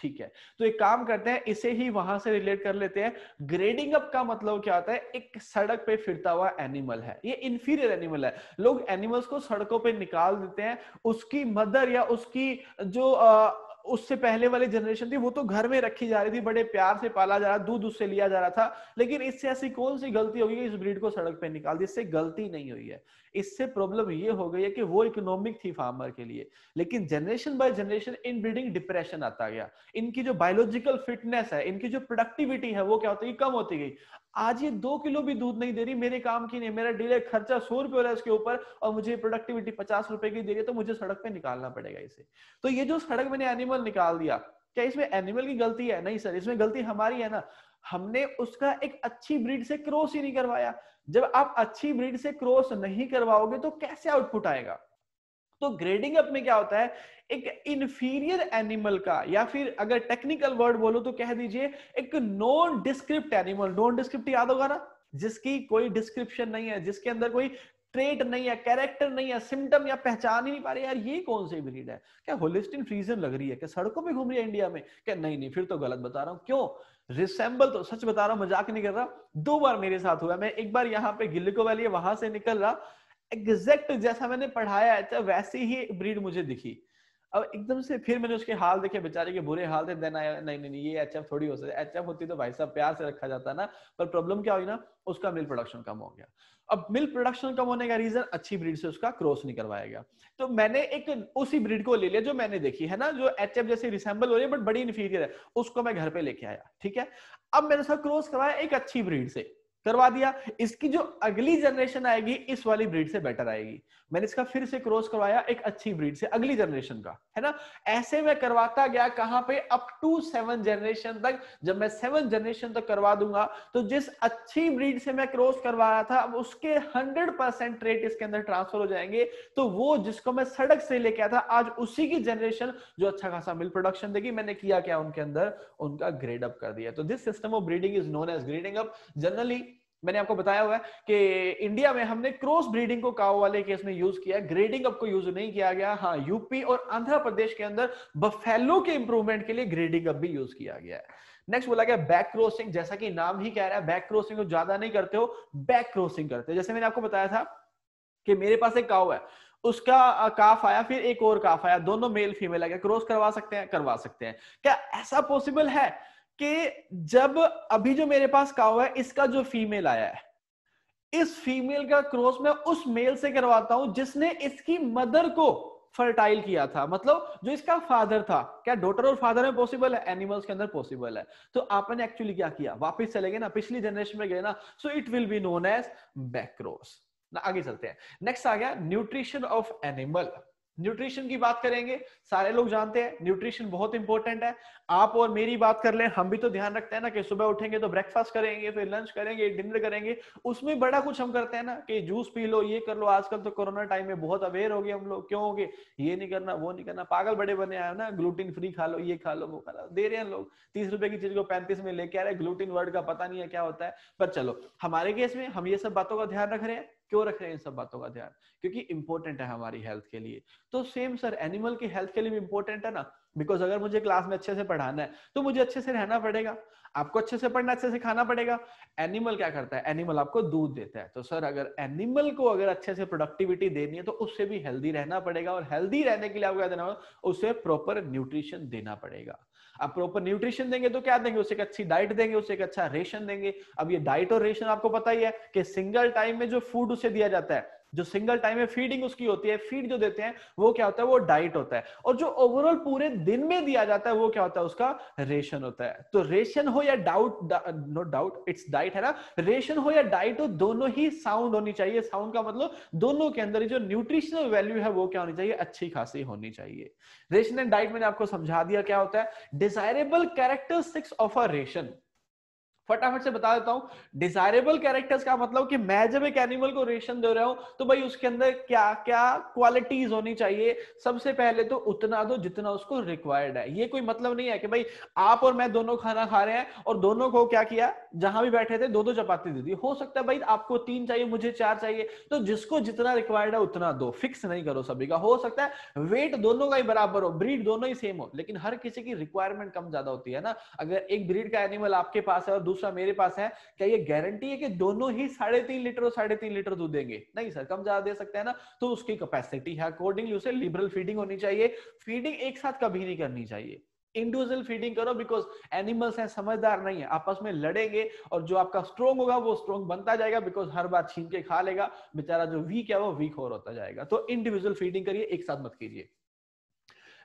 ठीक है। तो एक काम करते हैं, इसे ही वहां से रिलेट कर लेते हैं। ग्रेडिंग अप का मतलब क्या होता है, एक सड़क पे फिरता हुआ एनिमल है, ये इंफीरियर एनिमल है। लोग एनिमल्स को सड़कों पे निकाल देते हैं, उसकी मदर या उसकी जो उससे पहले वाली जनरेशन थी वो तो घर में रखी जा रही थी, बड़े प्यार से पाला जा रहा, दूध उससे लिया जा रहा था। लेकिन इससे ऐसी कौन सी गलती होगी कि इस ब्रीड को सड़क पे निकाल दी? इससे गलती नहीं हुई है, इससे प्रॉब्लम ये हो गई है कि वो इकोनॉमिक थी फार्मर के लिए। लेकिन generation by generation inbreeding depression आता गया, इनकी जो बायोलॉजिकल फिटनेस है, इनकी जो प्रोडक्टिविटी है वो क्या होती है, कम होती गई। आज ये 2 किलो भी दूध नहीं दे रही, मेरे काम की नहीं, मेरा डेली खर्चा 100 रुपये हो रहा है इसके ऊपर और मुझे प्रोडक्टिविटी 50 रुपए की दे रही है, तो मुझे सड़क पे निकालना पड़ेगा इसे। तो ये जो सड़क मैंने एनिमल निकाल दिया, क्या इसमें एनिमल की गलती है? नहीं सर, इसमें गलती हमारी है ना, हमने उसका एक अच्छी ब्रीड से क्रॉस ही नहीं करवाया। जब आप अच्छी ब्रीड से क्रॉस नहीं करवाओगे तो कैसे आउटपुट आएगा? तो ग्रेडिंग अप में क्या होता है, एक इन्फीरियर एनिमल का, या फिर अगर टेक्निकल वर्ड बोलो तो कह दीजिए एक nondescript animal. Nondescript याद होगा ना, जिसकी कोई डिस्क्रिप्शन नहीं है, जिसके अंदर कोई ट्रेट नहीं है, कैरेक्टर नहीं है, सिम्टम या पहचान ही नहीं पा रही यार ये कौन सी ब्रीड है। क्या होलिस्टिन फ्रीजन लग रही है, क्या सड़कों पे घूम रही है इंडिया में? क्या नहीं, फिर तो गलत बता रहा हूँ। क्यों? रिसेंबल तो सच बता रहा हूँ, मजाक नहीं कर रहा। 2 बार मेरे साथ हुआ। मैं एक बार यहाँ पे गिल्लिको वैली वहां से निकल रहा, एग्जैक्ट जैसा मैंने पढ़ाया है वैसी ही ब्रीड मुझे दिखी। अब एकदम से फिर मैंने उसके हाल देखे, बेचारे के बुरे हाल थे। देन आया नहीं, ये HF थोड़ी हो सकती है, HF होती तो भाई साहब प्यार से रखा जाता ना। पर प्रॉब्लम क्या हुई ना, उसका मिल्क प्रोडक्शन कम हो गया। अब मिल्क प्रोडक्शन कम होने का रीजन, अच्छी ब्रीड से उसका क्रॉस नहीं करवाया गया। तो मैंने एक उसी ब्रीड को ले लिया जो मैंने देखी है ना, जो HF जैसे रिसेंबल हो रही है बट बड़ी इन्फीरियर है, उसको मैं घर पे लेके आया, ठीक है। अब मैंने उसका क्रॉस करवाया, एक अच्छी ब्रीड से करवा दिया। इसकी जो अगली जनरेशन आएगी इस वाली ब्रीड से बेटर आएगी। मैंने इसका फिर से क्रॉस करवाया एक अच्छी ब्रीड से अगली जनरेशन का, है ना। ऐसे मैं करवाता गया, कहां पे, अप टू 7 जनरेशन तक। जब मैं 7 जनरेशन तक करवा दूंगा तो जिस अच्छी ब्रीड से मैं क्रॉस करवा रहा था, अब उसके 100% ट्रेट इसके अंदर ट्रांसफर हो जाएंगे। तो वो जिसको मैं सड़क से लेके आया था, आज उसी की जनरेशन जो अच्छा खासा मिल्क प्रोडक्शन देगी, मैंने किया क्या, उनके अंदर उनका ग्रेड अप कर दिया। तो this system of breeding is known as grading up. Generally मैंने आपको बताया हुआ है कि इंडिया में हमने क्रॉस ब्रीडिंग को काऊ वाले केस में यूज किया, ग्रेडिंग अप को यूज नहीं किया गया। हाँ, यूपी और आंध्र प्रदेश के अंदर बफेलो के इंप्रूवमेंट के लिए ग्रेडिंग अप भी यूज किया गया है। नेक्स्ट बोला गया बैक क्रॉसिंग, जैसा कि नाम ही कह रहा है, बैक क्रॉसिंग को ज्यादा नहीं करते हो, बैक क्रॉसिंग करते हो। जैसे मैंने आपको बताया था कि मेरे पास एक काऊ है, उसका काफ आया, फिर एक और काफ आया, दोनों मेल फीमेल है, क्रॉस करवा सकते हैं? करवा सकते हैं। क्या ऐसा पॉसिबल है कि जब अभी जो मेरे पास काऊ है, इसका जो फीमेल आया है, इस फीमेल का क्रॉस मैं उस मेल से करवाता हूं जिसने इसकी मदर को फर्टाइल किया था, मतलब जो इसका फादर था? क्या डॉटर और फादर में पॉसिबल है? एनिमल्स के अंदर पॉसिबल है। तो आपने एक्चुअली क्या किया, वापस चले गए ना, पिछली जनरेशन में गए ना, so it will be known as back cross. आगे चलते हैं, नेक्स्ट आ गया न्यूट्रिशन ऑफ एनिमल। न्यूट्रिशन की बात करेंगे, सारे लोग जानते हैं न्यूट्रिशन बहुत इंपॉर्टेंट है। आप और मेरी बात कर लें, हम भी तो ध्यान रखते हैं ना कि सुबह उठेंगे तो ब्रेकफास्ट करेंगे, फिर लंच करेंगे, डिनर करेंगे, उसमें बड़ा कुछ हम करते हैं ना कि जूस पी लो, ये कर लो। आजकल तो कोरोना टाइम में बहुत अवेयर हो गए हम लोग, क्यों हो गए, ये नहीं करना वो नहीं करना, पागल बड़े बने आए ना, ग्लूटिन फ्री खा लो, ये खा लो, वो खा लो, दे रहे हैं लोग 30 रुपए की चीज को 35 में लेके आ रहे हैं। ग्लूटिन वर्ड का पता नहीं है क्या होता है, पर चलो हमारे केस में हम ये सब बातों का ध्यान रख रहे हैं। क्यों रख रहे हैं इन सब बातों का ध्यान? क्योंकि इंपॉर्टेंट है हमारी हेल्थ के लिए। तो सेम सर एनिमल की हेल्थ के लिए भी इंपॉर्टेंट है ना, बिकॉज अगर मुझे क्लास में अच्छे से पढ़ाना है तो मुझे अच्छे से रहना पड़ेगा, आपको अच्छे से पढ़ना, अच्छे से खाना पड़ेगा। एनिमल क्या करता है, एनिमल आपको दूध देता है, तो सर अगर एनिमल को अगर अच्छे से प्रोडक्टिविटी देनी है तो उससे भी हेल्दी रहना पड़ेगा, और हेल्दी रहने के लिए आपको क्या देना होगा, उसे प्रॉपर न्यूट्रिशन देना पड़ेगा। आप प्रॉपर न्यूट्रिशन देंगे तो क्या देंगे, उसे एक अच्छी डाइट देंगे, उसे एक अच्छा रेशन देंगे। अब ये डाइट और रेशन आपको पता ही है कि सिंगल टाइम में जो फूड उसे दिया जाता है, जो सिंगल टाइम में फीडिंग उसकी होती है, फीड जो देते हैं वो क्या होता है, वो डाइट होता है, और जो ओवरऑल पूरे दिन में दिया जाता है वो क्या होता है, उसका रेशन होता है। तो रेशन हो या डाइट है ना, रेशन हो या डाइट हो, दोनों ही साउंड होनी चाहिए। साउंड का मतलब दोनों के अंदर जो न्यूट्रिशनल वैल्यू है वो क्या होनी चाहिए, अच्छी खासी होनी चाहिए। रेशन एंड डाइट मैंने आपको समझा दिया क्या होता है। Desirable characteristics of a ration, फटाफट से बता देता हूँ। डिजायरेबल कैरेक्टर्स का मतलब कि मैं जब एक एनिमल को रेशन दे रहा हूं तो भाई उसके अंदर क्या क्या क्वालिटीज होनी चाहिए, सबसे पहले तो उतना दो जितना उसको रिक्वायर्ड है। ये कोई मतलब नहीं है कि भाई आप और मैं दोनों खाना खा रहे हैं और दोनों को क्या किया, जहां भी बैठे थे 2-2 चपाती दे दी। हो सकता है भाई आपको 3 चाहिए, मुझे 4 चाहिए, तो जिसको जितना रिक्वायर्ड है उतना दो, फिक्स नहीं करो सभी का। हो सकता है वेट दोनों का ही बराबर हो, ब्रीड दोनों ही सेम हो, लेकिन हर किसी की रिक्वायरमेंट कम ज्यादा होती है ना। अगर एक ब्रीड का एनिमल आपके पास है और मेरे पास है, क्या ये गारंटी है कि दोनों ही 3.5 लीटर और 3.5 लीटर दूध देंगे? नहीं सर, कम ज्यादा दे सकते हैं ना, तो उसकी कैपेसिटी है अकॉर्डिंगली उसे लिबरल फीडिंग होनी चाहिए। फीडिंग एक साथ कभी नहीं करनी चाहिए, इंडिविजुअल फीडिंग करो, बिकॉज एनिमल्स हैं, समझदार नहीं है, आपस में लड़ेंगे और जो आपका स्ट्रॉन्ग होगा वो स्ट्रॉन्ग बनता जाएगा, बिकॉज हर बार छीन के खा लेगा बेचारा, जो वीक है वो वीक और होता जाएगा। तो इंडिविजुअल फीडिंग करिए, एक साथ मत कीजिए।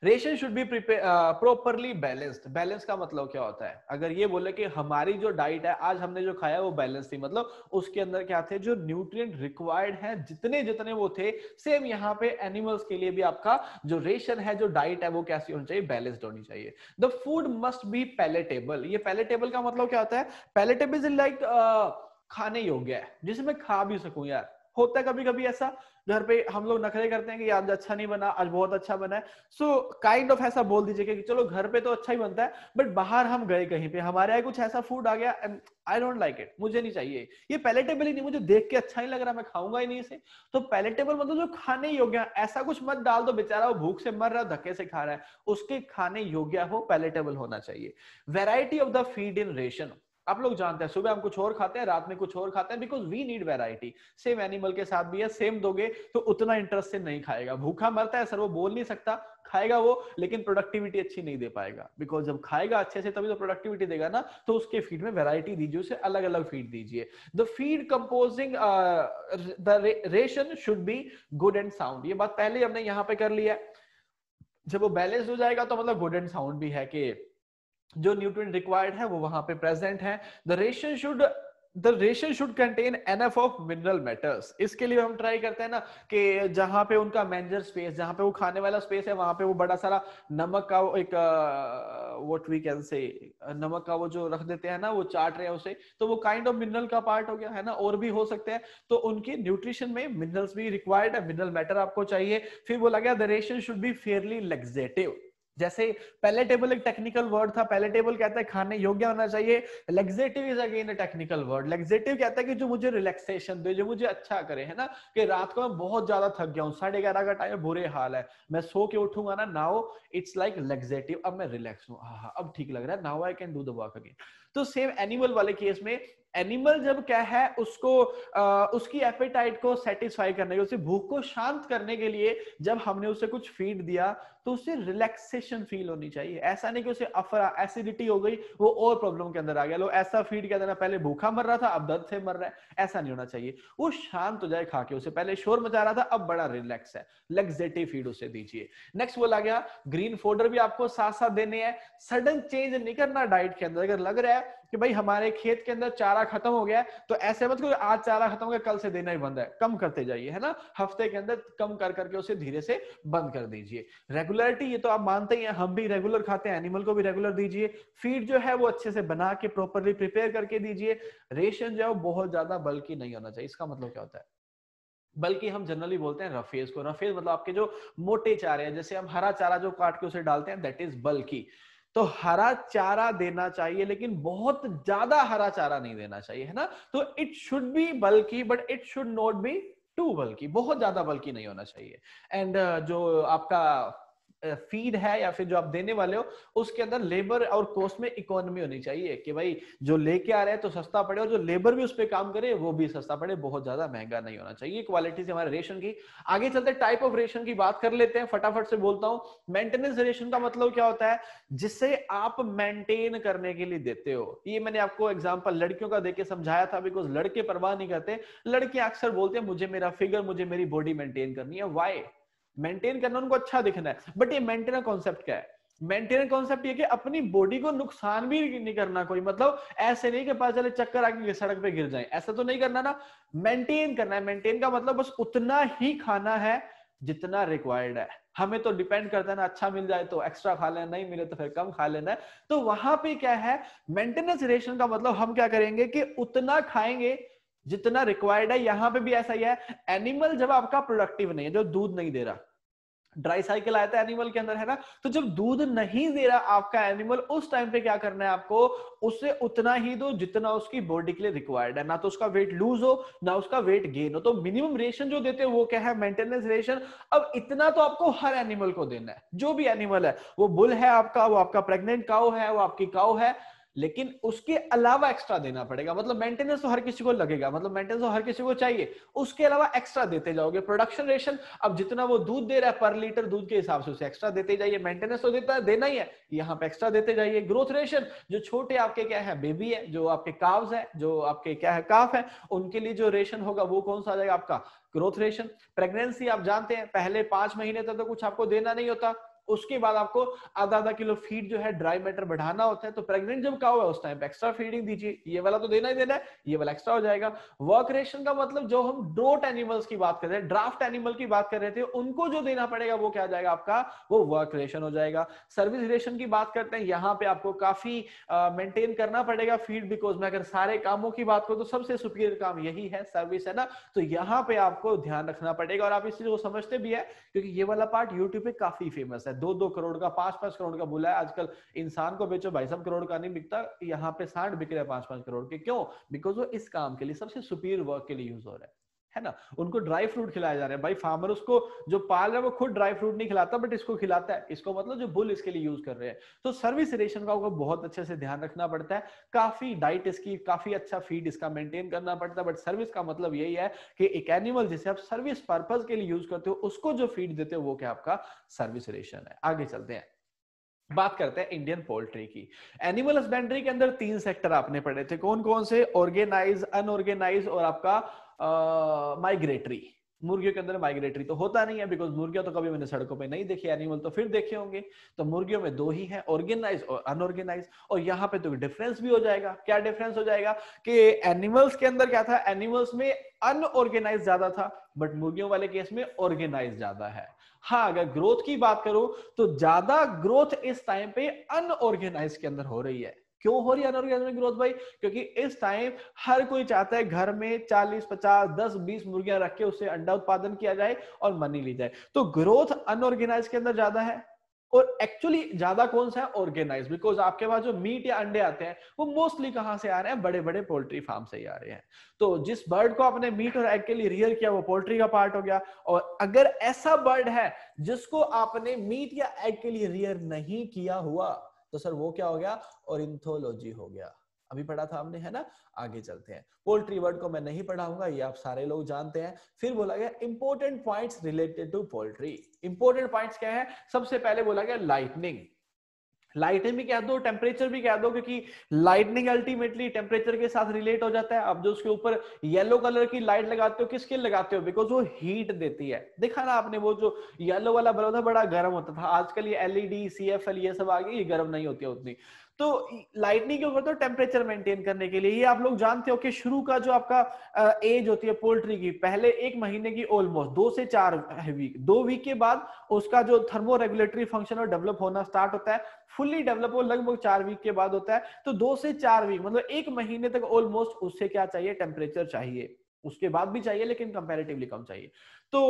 Ration should be properly balanced. Balance का मतलब क्या होता है, अगर ये बोले कि हमारी जो डाइट है, आज हमने जो खाया वो बैलेंस थी, मतलब उसके अंदर क्या थे, जो न्यूट्रिएंट रिक्वायर्ड है जितने जितने वो थे। सेम यहाँ पे एनिमल्स के लिए भी आपका जो रेशन है, जो डाइट है, वो कैसी होनी चाहिए, बैलेंस्ड होनी चाहिए। The food must be palatable. ये पैलेटेबल का मतलब क्या होता है, पैलेटेबल इज लाइक खाने योग्य है, जिसे मैं खा भी सकूं। यार होता है कभी कभी ऐसा, घर पे हम लोग नखरे करते हैं कि आज अच्छा नहीं बना, आज बहुत अच्छा बना है। सो काइंड ऑफ ऐसा बोल दीजिए कि चलो घर पे तो अच्छा ही बनता है, बट बाहर हम गए कहीं पे, हमारे यहाँ कुछ ऐसा फूड आ गया and I don't like it, मुझे नहीं चाहिए, ये पैलेटेबल ही नहीं, मुझे देख के अच्छा ही लग रहा, मैं खाऊंगा ही नहीं इसे। तो पैलेटेबल मतलब जो खाने योग्य, ऐसा कुछ मत डाल दो बेचारा वो भूख से मर रहा, धक्के से खा रहा है, उसके खाने योग्य हो, पैलेटेबल होना चाहिए। Variety of the feed in ration, आप लोग जानते हैं सुबह हम कुछ और खाते हैं, रात में कुछ और खाते हैं, because we need variety. Same animal के साथ भी है, सेम दोगे तो उतना इंटरेस्ट से नहीं खाएगा, भूखा मरता है सर, वो बोल नहीं सकता, खाएगा वो लेकिन प्रोडक्टिविटी अच्छी नहीं दे पाएगा, बिकॉज जब खाएगा अच्छे से तभी तो प्रोडक्टिविटी देगा ना। तो उसके फीड में वैरायटी दीजिए, उसे अलग अलग फीड दीजिए। The feed composing the ration should be good and sound, ये बात पहले हमने यहाँ पे कर लिया। जब वो बैलेंस हो जाएगा तो मतलब गुड एंड साउंड भी है कि जो न्यूट्रिएंट रिक्वायर्ड है वो वहां पे प्रेजेंट है। The ration should contain enough of mineral matters. इसके लिए हम ट्राई करते हैं ना कि जहां पे उनका मेंजर स्पेस, जहां पे वो खाने वाला स्पेस है, वहां पे वो बड़ा सारा नमक का वो एक व्हाट वी कैन से नमक का वो जो रख देते हैं ना, वो चाट रहे हैं उसे, तो वो काइंड ऑफ मिनरल का पार्ट हो गया है ना, और भी हो सकते हैं। तो उनके न्यूट्रिशन में मिनरल्स भी रिक्वायर्ड है, मिनरल मैटर आपको चाहिए। फिर बोला गया the ration should be fairly laxative. जैसे पैलेटेबल एक टेक्निकल वर्ड था, पैलेटेबल कहता है खाने योग्य होना चाहिए, laxative is again a technical word. Laxative कहता है कि जो मुझे रिलैक्सेशन दे, जो मुझे अच्छा करे, है ना, कि रात को मैं बहुत ज्यादा थक गया हूँ, 11:30 का टाइम, बुरे हाल है, मैं सो के उठूंगा ना, नाउ इट्स लाइक लग्जेटिव, अब मैं रिलैक्स हूँ, हाँ अब ठीक लग रहा है, now I can do the work again. तो सेम एनिमल वाले केस में, एनिमल जब क्या है उसको उसकी एपेटाइट को सेटिस्फाई करने के, उसे भूख को शांत करने के लिए जब हमने उसे कुछ फीड दिया तो उसे रिलैक्सेशन फील होनी चाहिए। ऐसा नहीं कि उसे अफरा एसिडिटी हो गई, वो और प्रॉब्लम के अंदर आ गया, लो ऐसा फीड क्या देना, पहले भूखा मर रहा था अब दर्द से मर रहा है, ऐसा नहीं होना चाहिए। वो शांत हो जाए खा के, उसे पहले शोर मचा रहा था अब बड़ा रिलैक्स है, लग्जेटिव फीड उसे दीजिए। नेक्स्ट बोला गया ग्रीन फोडर भी आपको साथ साथ देने हैं, सडन चेंज नहीं करना डाइट के अंदर। अगर लग रहा है कि भाई हमारे खेत के अंदर चारा खत्म हो गया है, तो ऐसे मत करो आज चारा खत्म हो गया कल से देना ही बंद है, कम करते जाइए, है ना, हफ्ते के अंदर कम कर करके उसे धीरे से बंद कर दीजिए। रेगुलरिटी ये तो आप मानते ही हैं, हम भी रेगुलर खाते हैं, एनिमल को भी रेगुलर दीजिए। फीड जो है वो अच्छे से बना के प्रॉपरली प्रिपेयर करके दीजिए। रेशन जो है वो बहुत ज्यादा बल्कि नहीं होना चाहिए। इसका मतलब क्या होता है? बल्कि हम जनरली बोलते हैं रफेज को, रफेज मतलब आपके जो मोटे चारे हैं, जैसे हम हरा चारा जो काट के उसे डालते हैं, दैट इज बल्कि। तो हरा चारा देना चाहिए लेकिन बहुत ज्यादा हरा चारा नहीं देना चाहिए, है ना। तो it should be bulky but it should not be too bulky, बहुत ज्यादा बल्कि नहीं होना चाहिए। एंड जो आपका फीड है या फिर जो आप देने वाले हो उसके अंदर लेबर और कॉस्ट में इकोनॉमी होनी चाहिए कि भाई जो लेके आ रहे हैं तो सस्ता पड़े और जो लेबर भी उस पर काम करे वो भी सस्ता पड़े, बहुत ज्यादा महंगा नहीं होना चाहिए। क्वालिटी से हमारे रेशन की आगे चलते टाइप ऑफ रेशन की बात कर लेते हैं, फटाफट से बोलता हूँ। मेंटेनेंस रेशन का मतलब क्या होता है? जिसे आप मेंटेन करने के लिए देते हो। ये मैंने आपको एग्जाम्पल लड़कियों का देके समझाया था, बिकॉज लड़के परवाह नहीं करते। लड़के अक्सर बोलते हैं मुझे मेरा फिगर, मुझे मेरी बॉडी मेंटेन करनी है। वाई? मेंटेन करना, उनको अच्छा दिखना है। बट ये मेंटेन कॉन्सेप्ट क्या है? मेंटेन कॉन्सेप्ट ये कि अपनी बॉडी को नुकसान भी नहीं करना कोई, मतलब ऐसे नहीं कि पास चले चक्कर आके सड़क पे गिर जाए, ऐसा तो नहीं करना ना। मेंटेन करना है। मेंटेन का मतलब बस उतना ही खाना है जितना रिक्वायर्ड है। हमें तो डिपेंड करता है ना, अच्छा मिल जाए तो एक्स्ट्रा खा लेना, नहीं मिले तो फिर कम खा लेना है। तो वहां पे क्या है, मेंटेनेंस रेशन का मतलब हम क्या करेंगे कि उतना खाएंगे जितना रिक्वायर्ड है। यहाँ पे भी ऐसा ही है। एनिमल जब आपका प्रोडक्टिव नहीं है, जो दूध नहीं दे रहा, ड्राई साइकिल आता है एनिमल के अंदर, है ना, तो जब दूध नहीं दे रहा आपका एनिमल, उस टाइम पे क्या करना है आपको, उसे उतना ही दो जितना उसकी बॉडी के लिए रिक्वायर्ड है। ना तो उसका वेट लूज हो ना उसका वेट गेन हो। तो मिनिमम रेशन जो देते हो वो क्या है? Maintenance ration. अब इतना तो आपको हर एनिमल को देना है, जो भी एनिमल है, वो बुल है आपका, वो आपका प्रेग्नेंट काउ है, वो आपकी काउ है, लेकिन उसके अलावा एक्स्ट्रा देना पड़ेगा। मतलब मेंटेनेंस तो हर किसी को लगेगा, मतलब मेंटेनेंस तो हर किसी को चाहिए, उसके अलावा एक्स्ट्रा देते जाओगे। प्रोडक्शन रेशन, अब जितना वो दूध दे रहा है पर लीटर दूध के हिसाब से उसे एक्स्ट्रा देते जाइए। मेंटेनेंस तो देता है, देना ही है, यहाँ पे एक्स्ट्रा देते जाइए। ग्रोथ रेशन, जो छोटे आपके क्या है, बेबी है, जो आपके काव्स है, जो आपके क्या है, काफ है, उनके लिए जो रेशन होगा वो कौन सा आ जाएगा? आपका ग्रोथ रेशन। प्रेगनेंसी आप जानते हैं पहले 5 महीने तक तो कुछ आपको देना नहीं होता, उसके बाद आपको आधा आधा किलो फीड जो है ड्राई मैटर बढ़ाना होता है। तो प्रेग्नेंट जब काउ है उस टाइम पे एक्स्ट्रा फीडिंग दीजिए, ये वाला तो देना ही देना है, ये वाला एक्स्ट्रा हो जाएगा। वर्क रेशन का मतलब जो हम ड्रोट एनिमल्स की बात कर रहे हैं, ड्राफ्ट एनिमल की बात कर रहे थे, उनको जो देना पड़ेगा वो क्या जाएगा आपका, वो वर्क रेशन हो जाएगा। सर्विस रेशन की बात करते हैं, यहाँ पे आपको काफी मेंटेन करना पड़ेगा फीड, बिकॉज मैं अगर सारे कामों की बात करूँ तो सबसे सुपीरियर काम यही है, सर्विस, है ना। तो यहाँ पे आपको ध्यान रखना पड़ेगा और आप इस चीज को समझते भी है क्योंकि ये वाला पार्ट यूट्यूब पे काफी फेमस है। 2-2 करोड़ का, 5-5 करोड़ का बुला है। आजकल इंसान को बेचो, 22 करोड़ का नहीं बिकता, यहाँ पे सांड बिक रहे 5-5 करोड़ के। क्यों? बिकॉज वो इस काम के लिए, सबसे सुपीरियर वर्क के लिए यूज हो रहा है ना। उनको ड्राई फ्रूट खिलाया जा रहा है। भाई फार्मर उसको जो पाल रहा है वो खुद ड्राई फ्रूट नहीं खिलाता, बट इसको खिलाता है, इसको मतलब जो बुल इसके लिए यूज कर रहे हैं। तो सर्विस रेशन का बहुत अच्छे से ध्यान रखना पड़ता है, काफी डाइट इसकी, काफी अच्छा फीड इसका मेंटेन करना पड़ता है। बट सर्विस का मतलब यही है कि एक एनिमल जिसे आप सर्विस पर्पज के लिए यूज करते हो उसको जो फीड देते हो वो क्या आपका सर्विस रेशन है। आगे चलते हैं, बात करते हैं इंडियन पोल्ट्री की। एनिमल हस्बेंड्री के अंदर 3 सेक्टर आपने पढ़े थे, कौन कौन से? ऑर्गेनाइज, अनऑर्गेनाइज और आपका माइग्रेटरी। मुर्गियों के अंदर माइग्रेटरी तो होता नहीं है बिकॉज मुर्गियां तो कभी मैंने सड़कों पे नहीं देखी, एनिमल तो फिर देखे होंगे। तो मुर्गियों में 2 ही हैं, ऑर्गेनाइज और अनऑर्गेनाइज। और यहाँ पे तो डिफरेंस भी हो जाएगा। क्या डिफरेंस हो जाएगा कि एनिमल्स के अंदर क्या था, एनिमल्स में अनऑर्गेनाइज ज्यादा था, बट मुर्गियों वाले केस में ऑर्गेनाइज ज्यादा है। हाँ, अगर ग्रोथ की बात करो तो ज्यादा ग्रोथ इस टाइम पे अनऑर्गेनाइज के अंदर हो रही है। क्यों हो रही है अनऑर्गेनाइज में ग्रोथ? भाई क्योंकि इस टाइम हर कोई चाहता है घर में 40, 50, 10, 20 मुर्गियां रख के उससे अंडा उत्पादन किया जाए और मनी ली जाए। तो ग्रोथ अनऑर्गेनाइज के अंदर ज्यादा है और एक्चुअली ज्यादा कौन सा है? ऑर्गेनाइज। बिकॉज आपके पास जो मीट या अंडे आते हैं वो मोस्टली कहाँ से आ रहे हैं? बड़े बड़े पोल्ट्री फार्म से ही आ रहे हैं। तो जिस बर्ड को आपने मीट और एग के लिए रियर किया वो पोल्ट्री का पार्ट हो गया। और अगर ऐसा बर्ड है जिसको आपने मीट या एग के लिए रियर नहीं किया हुआ तो सर वो क्या हो गया? ऑरिंथोलॉजी हो गया। अभी पढ़ा था हमने, है ना। आगे चलते हैं, पोल्ट्री वर्ड को मैं नहीं पढ़ाऊंगा, ये आप सारे लोग जानते हैं। फिर बोला गया important points related to poultry. Important points क्या है? सबसे पहले बोला गया लाइटनिंग। लाइटनिंग भी कह दो, टेम्परेचर भी कह दो, क्योंकि लाइटनिंग अल्टीमेटली टेम्परेचर के साथ रिलेट हो जाता है। अब जो उसके ऊपर येलो कलर की लाइट लगाते हो, किसके लगाते हो? बिकॉज वो हीट देती है। देखा ना आपने, वो जो येलो वाला बल्ब था बड़ा गर्म होता था, आजकल ये एलईडी, CFL ये सब आ गई, ये गर्म नहीं होती है उतनी। तो लाइटनिंग क्यों करते हो? टेम्परेचर मेंटेन करने के लिए। ये आप लोग जानते हो कि शुरू का जो आपका एज होती है पोल्ट्री की, पहले एक महीने की ऑलमोस्ट 2 से 4 वीक, 2 वीक के बाद उसका जो थर्मो रेगुलेटरी फंक्शन और डेवलप होना स्टार्ट होता है, फुल्ली डेवलप हो लगभग 4 वीक के बाद होता है। तो 2 से 4 वीक मतलब 1 महीने तक ऑलमोस्ट उससे क्या चाहिए, टेम्परेचर चाहिए, उसके बाद भी चाहिए लेकिन कंपैरेटिवली कम चाहिए। तो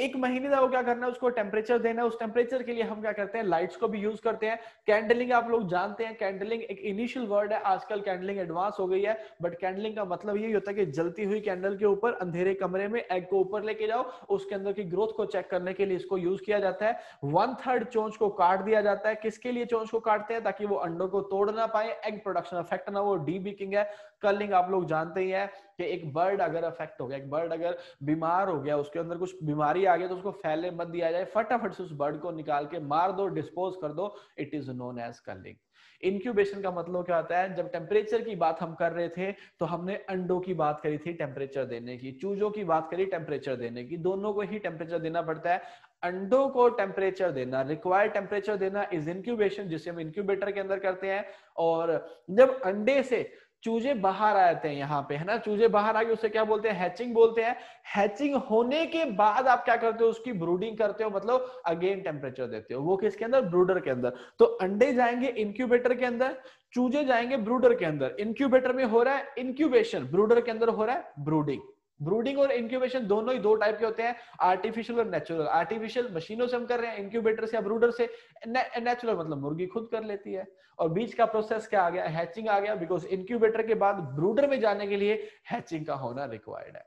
1 महीने तक वो क्या करना है, उसको टेम्परेचर देना है। उस टेम्परेचर के लिए हम क्या करते हैं, लाइट्स को भी यूज करते हैं। कैंडलिंग आप लोग जानते हैं, कैंडलिंग एक इनिशियल वर्ड है, आजकल कैंडलिंग एडवांस हो गई है, बट कैंडलिंग का मतलब यही होता है कि जलती हुई कैंडल के ऊपर अंधेरे कमरे में एग को ऊपर लेके जाओ, उसके अंदर की ग्रोथ को चेक करने के लिए इसको यूज किया जाता है। 1/3 चोंच को काट दिया जाता है। किसके लिए चोंच को काटते हैं? ताकि वो अंडों को तोड़ ना पाए, एग प्रोडक्शन अफेक्ट ना हो। डीबीकिंग है। कर्लिंग आप लोग जानते ही है कि एक बर्ड अगर अफेक्ट हो गया, एक बर्ड अगर बीमार हो गया, उसके अंदर कुछ बीमारी आ गई तो उसको फैलने मत दिया जाए, फटाफट से उस बर्ड को निकाल के मार दो, डिस्पोज कर दो। It is known as curling. Incubation का मतलब क्या होता है? जब टेम्परेचर की बात हम कर रहे थे तो हमने अंडों की बात करी थी टेम्परेचर देने की, चूजों की बात करी टेम्परेचर देने की। दोनों को ही टेम्परेचर देना पड़ता है। अंडों को टेम्परेचर देना, रिक्वायर्ड टेम्परेचर देना इज इंक्यूबेशन, जिसे हम इंक्यूबेटर के अंदर करते हैं। और जब अंडे से चूजे बाहर आते हैं, यहाँ पे है ना, चूजे बाहर आ गए, उसे क्या बोलते हैं, हैचिंग बोलते हैं। हैचिंग होने के बाद आप क्या करते हो, उसकी ब्रूडिंग करते हो, मतलब अगेन टेम्परेचर देते हो। वो किसके अंदर, ब्रूडर के अंदर। तो अंडे जाएंगे इंक्यूबेटर के अंदर, चूजे जाएंगे ब्रूडर के अंदर। इंक्यूबेटर में हो रहा है इंक्यूबेशन, ब्रूडर के अंदर हो रहा है ब्रूडिंग। ब्रूडिंग और इंक्यूबेशन दोनों ही 2 टाइप के होते हैं, आर्टिफिशियल और नेचुरल। आर्टिफिशियल मशीनों से हम कर रहे हैं, इंक्यूबेटर से या ब्रूडर से। नेचुरल मतलब मुर्गी खुद कर लेती है। और बीच का प्रोसेस क्या आ गया, हैचिंग आ गया, बिकॉज इंक्यूबेटर के बाद ब्रूडर में जाने के लिए हैचिंग का होना रिक्वायर्ड है।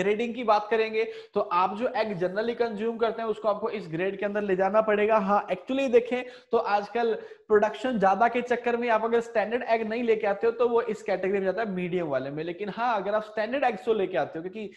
ग्रेडिंग की बात करेंगे तो आप जो एग जनरली कंज्यूम करते हैं उसको आपको इस ग्रेड के अंदर ले जाना पड़ेगा। हाँ, एक्चुअली देखें तो आजकल प्रोडक्शन ज्यादा के चक्कर में आप अगर स्टैंडर्ड एग नहीं लेके आते हो तो वो इस कैटेगरी में जाता है, मीडियम वाले में। लेकिन हाँ, अगर आप स्टैंडर्ड एग्स को लेके आते हो, क्योंकि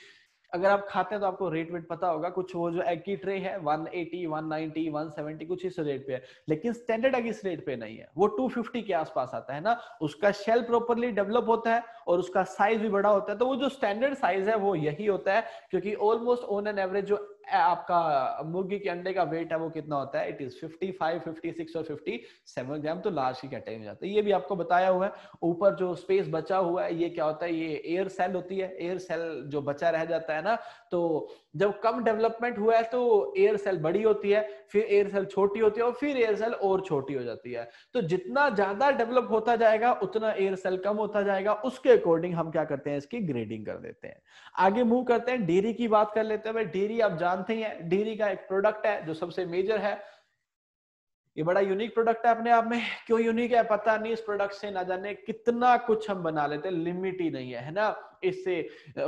अगर आप खाते हैं तो आपको रेट वेट पता होगा कुछ, वो जो एग की ट्रे है 180, 190, 170 कुछ इस रेट पे है। लेकिन स्टैंडर्ड एग इस रेट पे नहीं है, वो 250 के आसपास आता है ना। उसका शेल प्रॉपरली डेवलप होता है और उसका साइज भी बड़ा होता है। तो वो जो स्टैंडर्ड साइज है वो यही होता है, क्योंकि ऑलमोस्ट ऑन एन एवरेज जो आपका मुर्गी के अंडे का वेट है वो कितना होता है, इट इज 55, 56 और 57 ग्राम। तो लार्ज की कैटेगरी में जाता है। ये भी आपको बताया हुआ है। ऊपर जो स्पेस बचा हुआ है ये क्या होता है, ये एयर सेल होती है। एयर सेल जो बचा रह जाता है ना, तो जब कम डेवलपमेंट हुआ है तो एयर सेल बड़ी होती है, फिर एयर सेल छोटी होती है और फिर एयर सेल और छोटी हो जाती है। तो जितना ज्यादा डेवलप होता जाएगा उतना एयर सेल कम होता जाएगा। उसके अकॉर्डिंग हम क्या करते हैं, इसकी ग्रेडिंग कर देते हैं। आगे मूव करते हैं, डेयरी की बात कर लेते हैं। डेयरी आप जानते ही है, डेयरी का एक प्रोडक्ट है जो सबसे मेजर है। ये बड़ा यूनिक प्रोडक्ट है अपने आप में। क्यों यूनिक है पता नहीं, इस प्रोडक्ट से ना जाने कितना कुछ हम बना लेते हैं, लिमिट ही नहीं है, है ना। इससे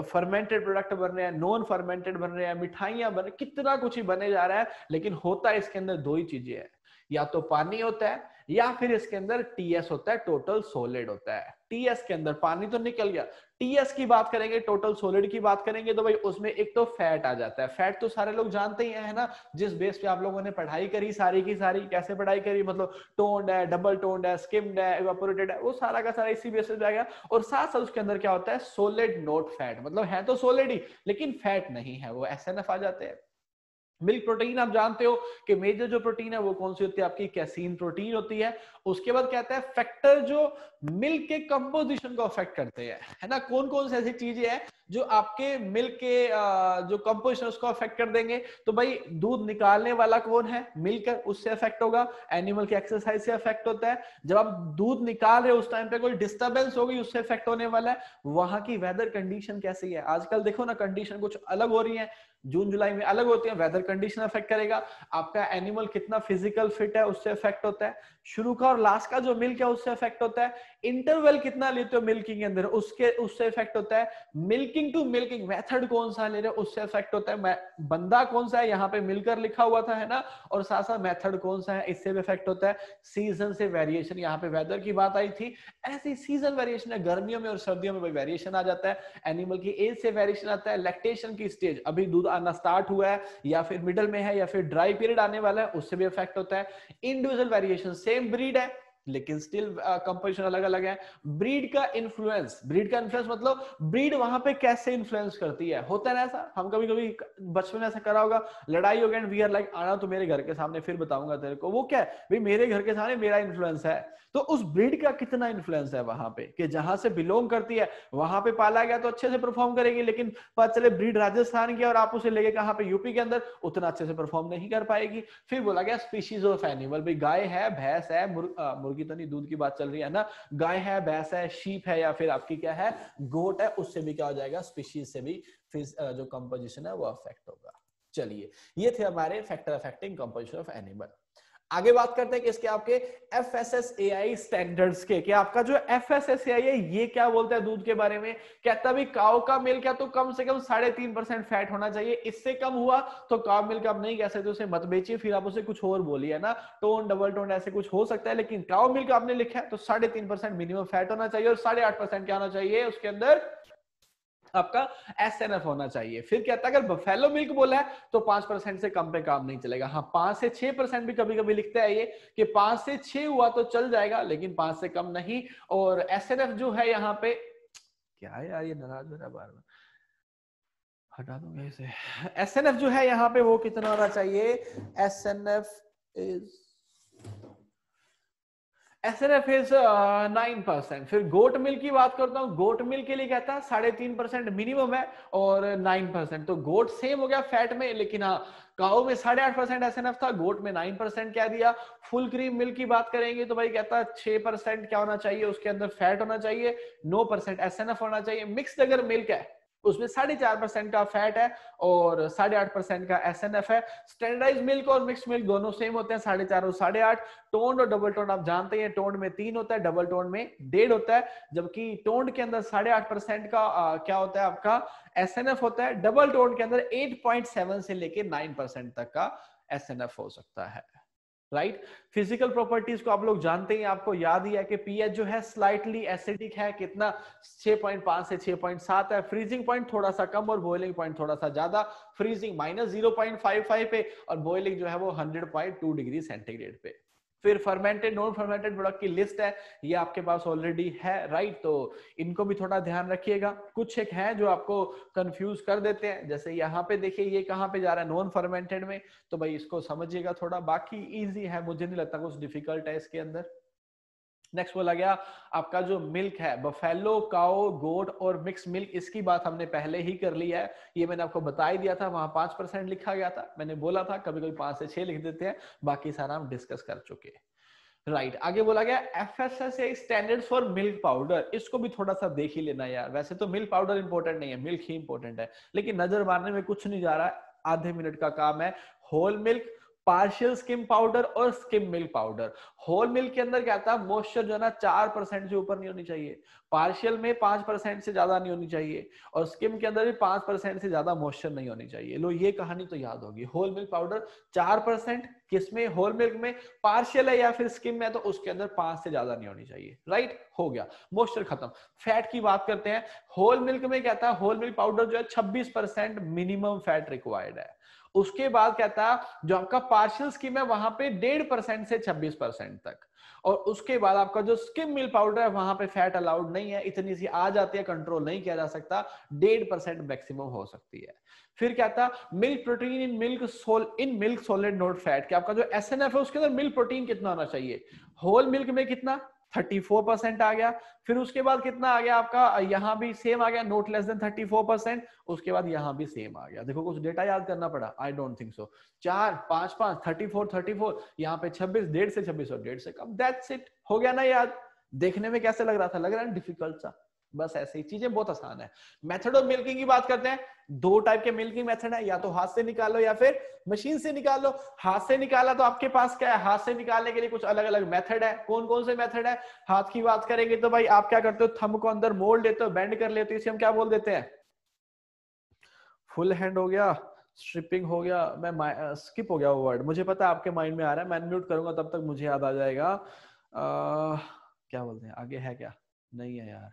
फर्मेंटेड प्रोडक्ट बन रहे हैं, नॉन फर्मेंटेड बन रहे हैं, मिठाइयां बन, कितना कुछ ही बने जा रहा है। लेकिन होता है इसके अंदर 2 ही चीजें है, या तो पानी होता है या फिर इसके अंदर टीएस होता है, टोटल सोलिड होता है। टीएस के अंदर पानी तो निकल गया, टीएस की बात करेंगे, टोटल सोलिड की बात करेंगे तो भाई उसमें एक तो फैट आ जाता है। फैट तो सारे लोग जानते ही है ना, जिस बेस पे आप लोगों ने पढ़ाई करी सारी की सारी। कैसे पढ़ाई करी, मतलब टोन्ड है, डबल टोन्ड है, स्किम्ड है, इवेपोरेटेड है, वो सारा का सारा इसी बेस पे जाएगा। और साथ साथ उसके अंदर क्या होता है, सोलिड नॉट फैट, मतलब है तो सोलिड ही लेकिन फैट नहीं है, वो एसएनएफ आ जाते हैं। मिल्क प्रोटीन आप जानते हो कि मेजर जो प्रोटीन है वो कौन सी होती है, आपकी कैसीन प्रोटीन होती है। उसके बाद कहता है फैक्टर जो मिल्क के कंपोजिशन को अफेक्ट करते हैं, है ना। कौन कौन सी ऐसी चीजें हैं जो आपके मिल्क के जो कंपोजिशन उसको अफेक्ट कर देंगे। तो भाई दूध निकालने वाला कौन है, मिल्क, उससे अफेक्ट होगा। एनिमल की एक्सरसाइज से अफेक्ट होता है, जब आप दूध निकाल रहे हो उस टाइम पे कोई डिस्टर्बेंस होगी उससे अफेक्ट होने वाला है। वहां की वेदर कंडीशन कैसी है, आजकल देखो ना कंडीशन कुछ अलग हो रही है, जून जुलाई में अलग होती है, वेदर कंडीशन अफेक्ट करेगा। आपका एनिमल कितना फिजिकल फिट है उससे अफेक्ट होता है। शुरू का और लास्ट का जो मिल्क है उससे अफेक्ट होता है। इंटरवल कितना लेते हो मिल्किंग के अंदर उसके, उससे अफेक्ट होता है। मिल्किंग टू मिल्किंग मेथड कौन सा ले रहे हो उससे अफेक्ट होता है। बंदा कौन सा है यहाँ पे मिलकर लिखा हुआ था, है ना, और साथ साथ मेथड कौन सा है इससे भी अफेक्ट होता है। सीजन से वेरिएशन, यहाँ पे वेदर की बात आई थी, ऐसी सीजन वेरिएशन है, गर्मियों में और सर्दियों में वेरिएशन आ जाता है। एनिमल की एज से वेरिएशन आता है। लैक्टेशन की स्टेज, अभी दूध आना स्टार्ट हुआ है या फिर मिडल में है या फिर ड्राई पीरियड आने वाला है, उससे भी इफेक्ट होता है। इंडिविजुअल वेरिएशन, सेम ब्रीड है लेकिन स्टिल कंपोजिशन अलग अलग है। ब्रीड का इन्फ्लुएंस मतलब ब्रीड वहां पे कैसे इन्फ्लुएंस करती है, होता है ना ऐसा, हम कभी कभी बचपन में ऐसा करा होगा, लड़ाई हो गई एंड वी आर लाइक आना तो मेरे घर के सामने फिर बताऊंगा तेरे को, वो क्या है भाई मेरे घर के सामने मेरा इन्फ्लुएंस है। तो उस ब्रीड का कितना इन्फ्लुएंस है वहां पे कि जहां से बिलोंग करती है वहां पे पाला गया तो अच्छे से परफॉर्म करेगी, लेकिन पता चले ब्रीड राजस्थान की और आप उसे लेके कहां पे यूपी के अंदर, उतना अच्छे से परफॉर्म नहीं कर पाएगी। फिर बोला गया स्पीशीज ऑफ एनिमल, भाई गाय है, भैंस है, मुर्गी तो नहीं, दूध की बात चल रही है ना, गाय है, भैंस है, शीप है या फिर आपकी क्या है गोट है, उससे भी क्या हो जाएगा, स्पीशीज से भी फिर जो कंपोजिशन है वो अफेक्ट होगा। चलिए ये थे हमारे factor affecting composition of animal. आगे बात करते हैं कि इसके आपके FSSAI स्टैंडर्ड्स के, कि आपका जो FSSAI है ये क्या बोलता है दूध के बारे में, कहता भी काऊ का मिल्क या तो कम से कम 3.5% फैट होना चाहिए, इससे कम हुआ तो काऊ मिल्क आप नहीं कह सकते, उसे मत बेचिए, फिर आप उसे कुछ और बोलिए ना, टोन डबल टोन ऐसे कुछ हो सकता है, लेकिन काऊ मिल्क आपने लिखा है तो 3.5% मिनिमम फैट होना चाहिए और 8.5% क्या होना चाहिए उसके अंदर आपका SNF होना चाहिए। फिर कहता है अगर बफेलो मिल्क बोला है तो 5% से कम पे काम नहीं चलेगा। हाँ 5 से 6% भी कभी कभी लिखता है ये कि 5 से 6 हुआ तो चल जाएगा लेकिन 5 से कम नहीं। और SNF जो है यहाँ पे क्या है यार, ये नाराज हो रहा बार-बार, हटा दूंगा इसे। SNF जो है यहाँ पे वो कितना होना चाहिए, SNF is 9%। फिर गोट मिल्क की बात करता हूँ, गोट मिल्क के लिए कहता है 3.5% मिनिमम है और 9%, तो गोट सेम हो गया फैट में, लेकिन हाँ काऊ में 8.5% SNF था, गोट में 9% क्या दिया। फुल क्रीम मिल्क की बात करेंगे तो भाई कहता है 6% क्या होना चाहिए उसके अंदर फैट होना चाहिए, 9% SNF होना चाहिए। मिक्सड अगर मिल्क है उसमें 4.5% का फैट है और 8.5% का SNF है। स्टैंडर्डाइज मिल्क और मिक्स मिल्क दोनों सेम होते हैं 4.5 और 8.5। टोंड और डबल टोंड आप जानते हैं, टोंड में 3 होता है, डबल टोंड में 1.5 होता है, जबकि टोंड के अंदर 8.5% का क्या होता है आपका SNF होता है, डबल टोंड के अंदर 8.7 से लेके 9% तक का SNF हो सकता है। राइट, फिजिकल प्रॉपर्टीज को आप लोग जानते हैं, आपको याद ही है कि pH जो है स्लाइटली एसिडिक है, कितना 6.5 से 6.7 है, फ्रीजिंग पॉइंट थोड़ा सा कम और बॉइलिंग पॉइंट थोड़ा सा ज्यादा, फ्रीजिंग -0.55 पे और बॉइलिंग जो है वो 100.2 डिग्री सेंटीग्रेड पे। फिर फर्मेंटेड नॉन फर्मेंटेड प्रोडक्ट की लिस्ट है, ये आपके पास ऑलरेडी है। राइट, तो इनको भी थोड़ा ध्यान रखिएगा, कुछ एक है जो आपको कंफ्यूज कर देते हैं, जैसे यहाँ पे देखिए ये कहाँ पे जा रहा है नॉन फर्मेंटेड में, तो भाई इसको समझिएगा थोड़ा, बाकी इजी है, मुझे नहीं लगता कुछ डिफिकल्ट है इसके अंदर। नेक्स्ट बोला गया आपका जो मिल्क है बफेलो, काओ, गोट और मिक्स मिल्क, इसकी बात हमने पहले ही कर ली है, ये मैंने आपको बता ही दिया था, वहां 5% लिखा गया था, मैंने बोला था कभी कभी 5 से 6 लिख देते हैं, बाकी सारा हम डिस्कस कर चुके। राइट, आगे बोला गया FSSAI standard for milk powder, इसको भी थोड़ा सा देख ही लेना यार, वैसे तो मिल्क पाउडर इंपॉर्टेंट नहीं है, मिल्क ही इंपॉर्टेंट है, लेकिन नजर मारने में कुछ नहीं जा रहा, आधे मिनट का काम है। Whole milk, partial skim powder और skim milk powder. Whole milk के अंदर क्या था, मॉइस्चर जो है ना 4% से ऊपर नहीं होनी चाहिए, पार्शियल में 5% से ज्यादा नहीं होनी चाहिए और स्किम के अंदर भी 5% से ज्यादा मॉइस्चर नहीं होनी चाहिए। लो ये कहानी तो याद होगी, होल मिल्क पाउडर 4% किसमें, होल मिल्क में, पार्शियल है या फिर स्किम है तो उसके अंदर 5 से ज्यादा नहीं होनी चाहिए। राइट, हो गया मॉइस्चर खत्म। फैट की बात करते हैं, होल मिल्क में क्या था, होल मिल्क पाउडर जो है 26% मिनिमम फैट रिक्वायर्ड है। उसके बाद कहता है जो आपका पार्शियल स्किम है वहां पे 1.5% से 26% तक, और उसके बाद आपका जो स्किम मिल्क पाउडर है वहां पे फैट अलाउड नहीं है, इतनी सी आ जाती है, कंट्रोल नहीं किया जा सकता, 1.5% मैक्सिमम हो सकती है। फिर क्या था, milk protein in milk solid not fat, कि आपका जो SNF है उसके अंदर मिल्क प्रोटीन कितना होना चाहिए, होल मिल्क में कितना 34% आ गया, फिर उसके बाद कितना आ गया आपका, यहाँ भी सेम आ गया नोट लेस देन 34%, उसके बाद यहाँ भी सेम आ गया। देखो कुछ डेटा याद करना पड़ा, आई डोंट थिंक सो, 4, 5, 5, 34, 34, यहाँ पे 26, 1.5 से 26 और 1.5 से कम, दैट्स इट। हो गया ना याद, देखने में कैसे लग रहा था, लग रहा है डिफिकल्ट सा, बस ऐसे ही, चीजें बहुत आसान है। मेथड ऑफ मिल्किंग की बात करते हैं, 2 टाइप के मिल्किंग मेथड है, या तो हाथ से निकालो या फिर मशीन से निकालो। हाथ से निकाला तो आपके पास क्या है, हाथ से निकालने के लिए कुछ अलग अलग मेथड है, कौन कौन से मेथड है। हाथ की बात करेंगे तो भाई आप क्या करते हो, थंब को अंदर मोड़ लेते हो, बेंड कर लेते हो, इसे हम क्या बोल देते हैं, फुल हैंड हो गया, स्ट्रिपिंग हो गया, मैं स्किप हो गया वो वर्ड, मुझे पता है आपके माइंड में आ रहा है, मैं म्यूट करूंगा तब तक मुझे याद आ जाएगा। क्या बोलते हैं, आगे है क्या, नहीं है यार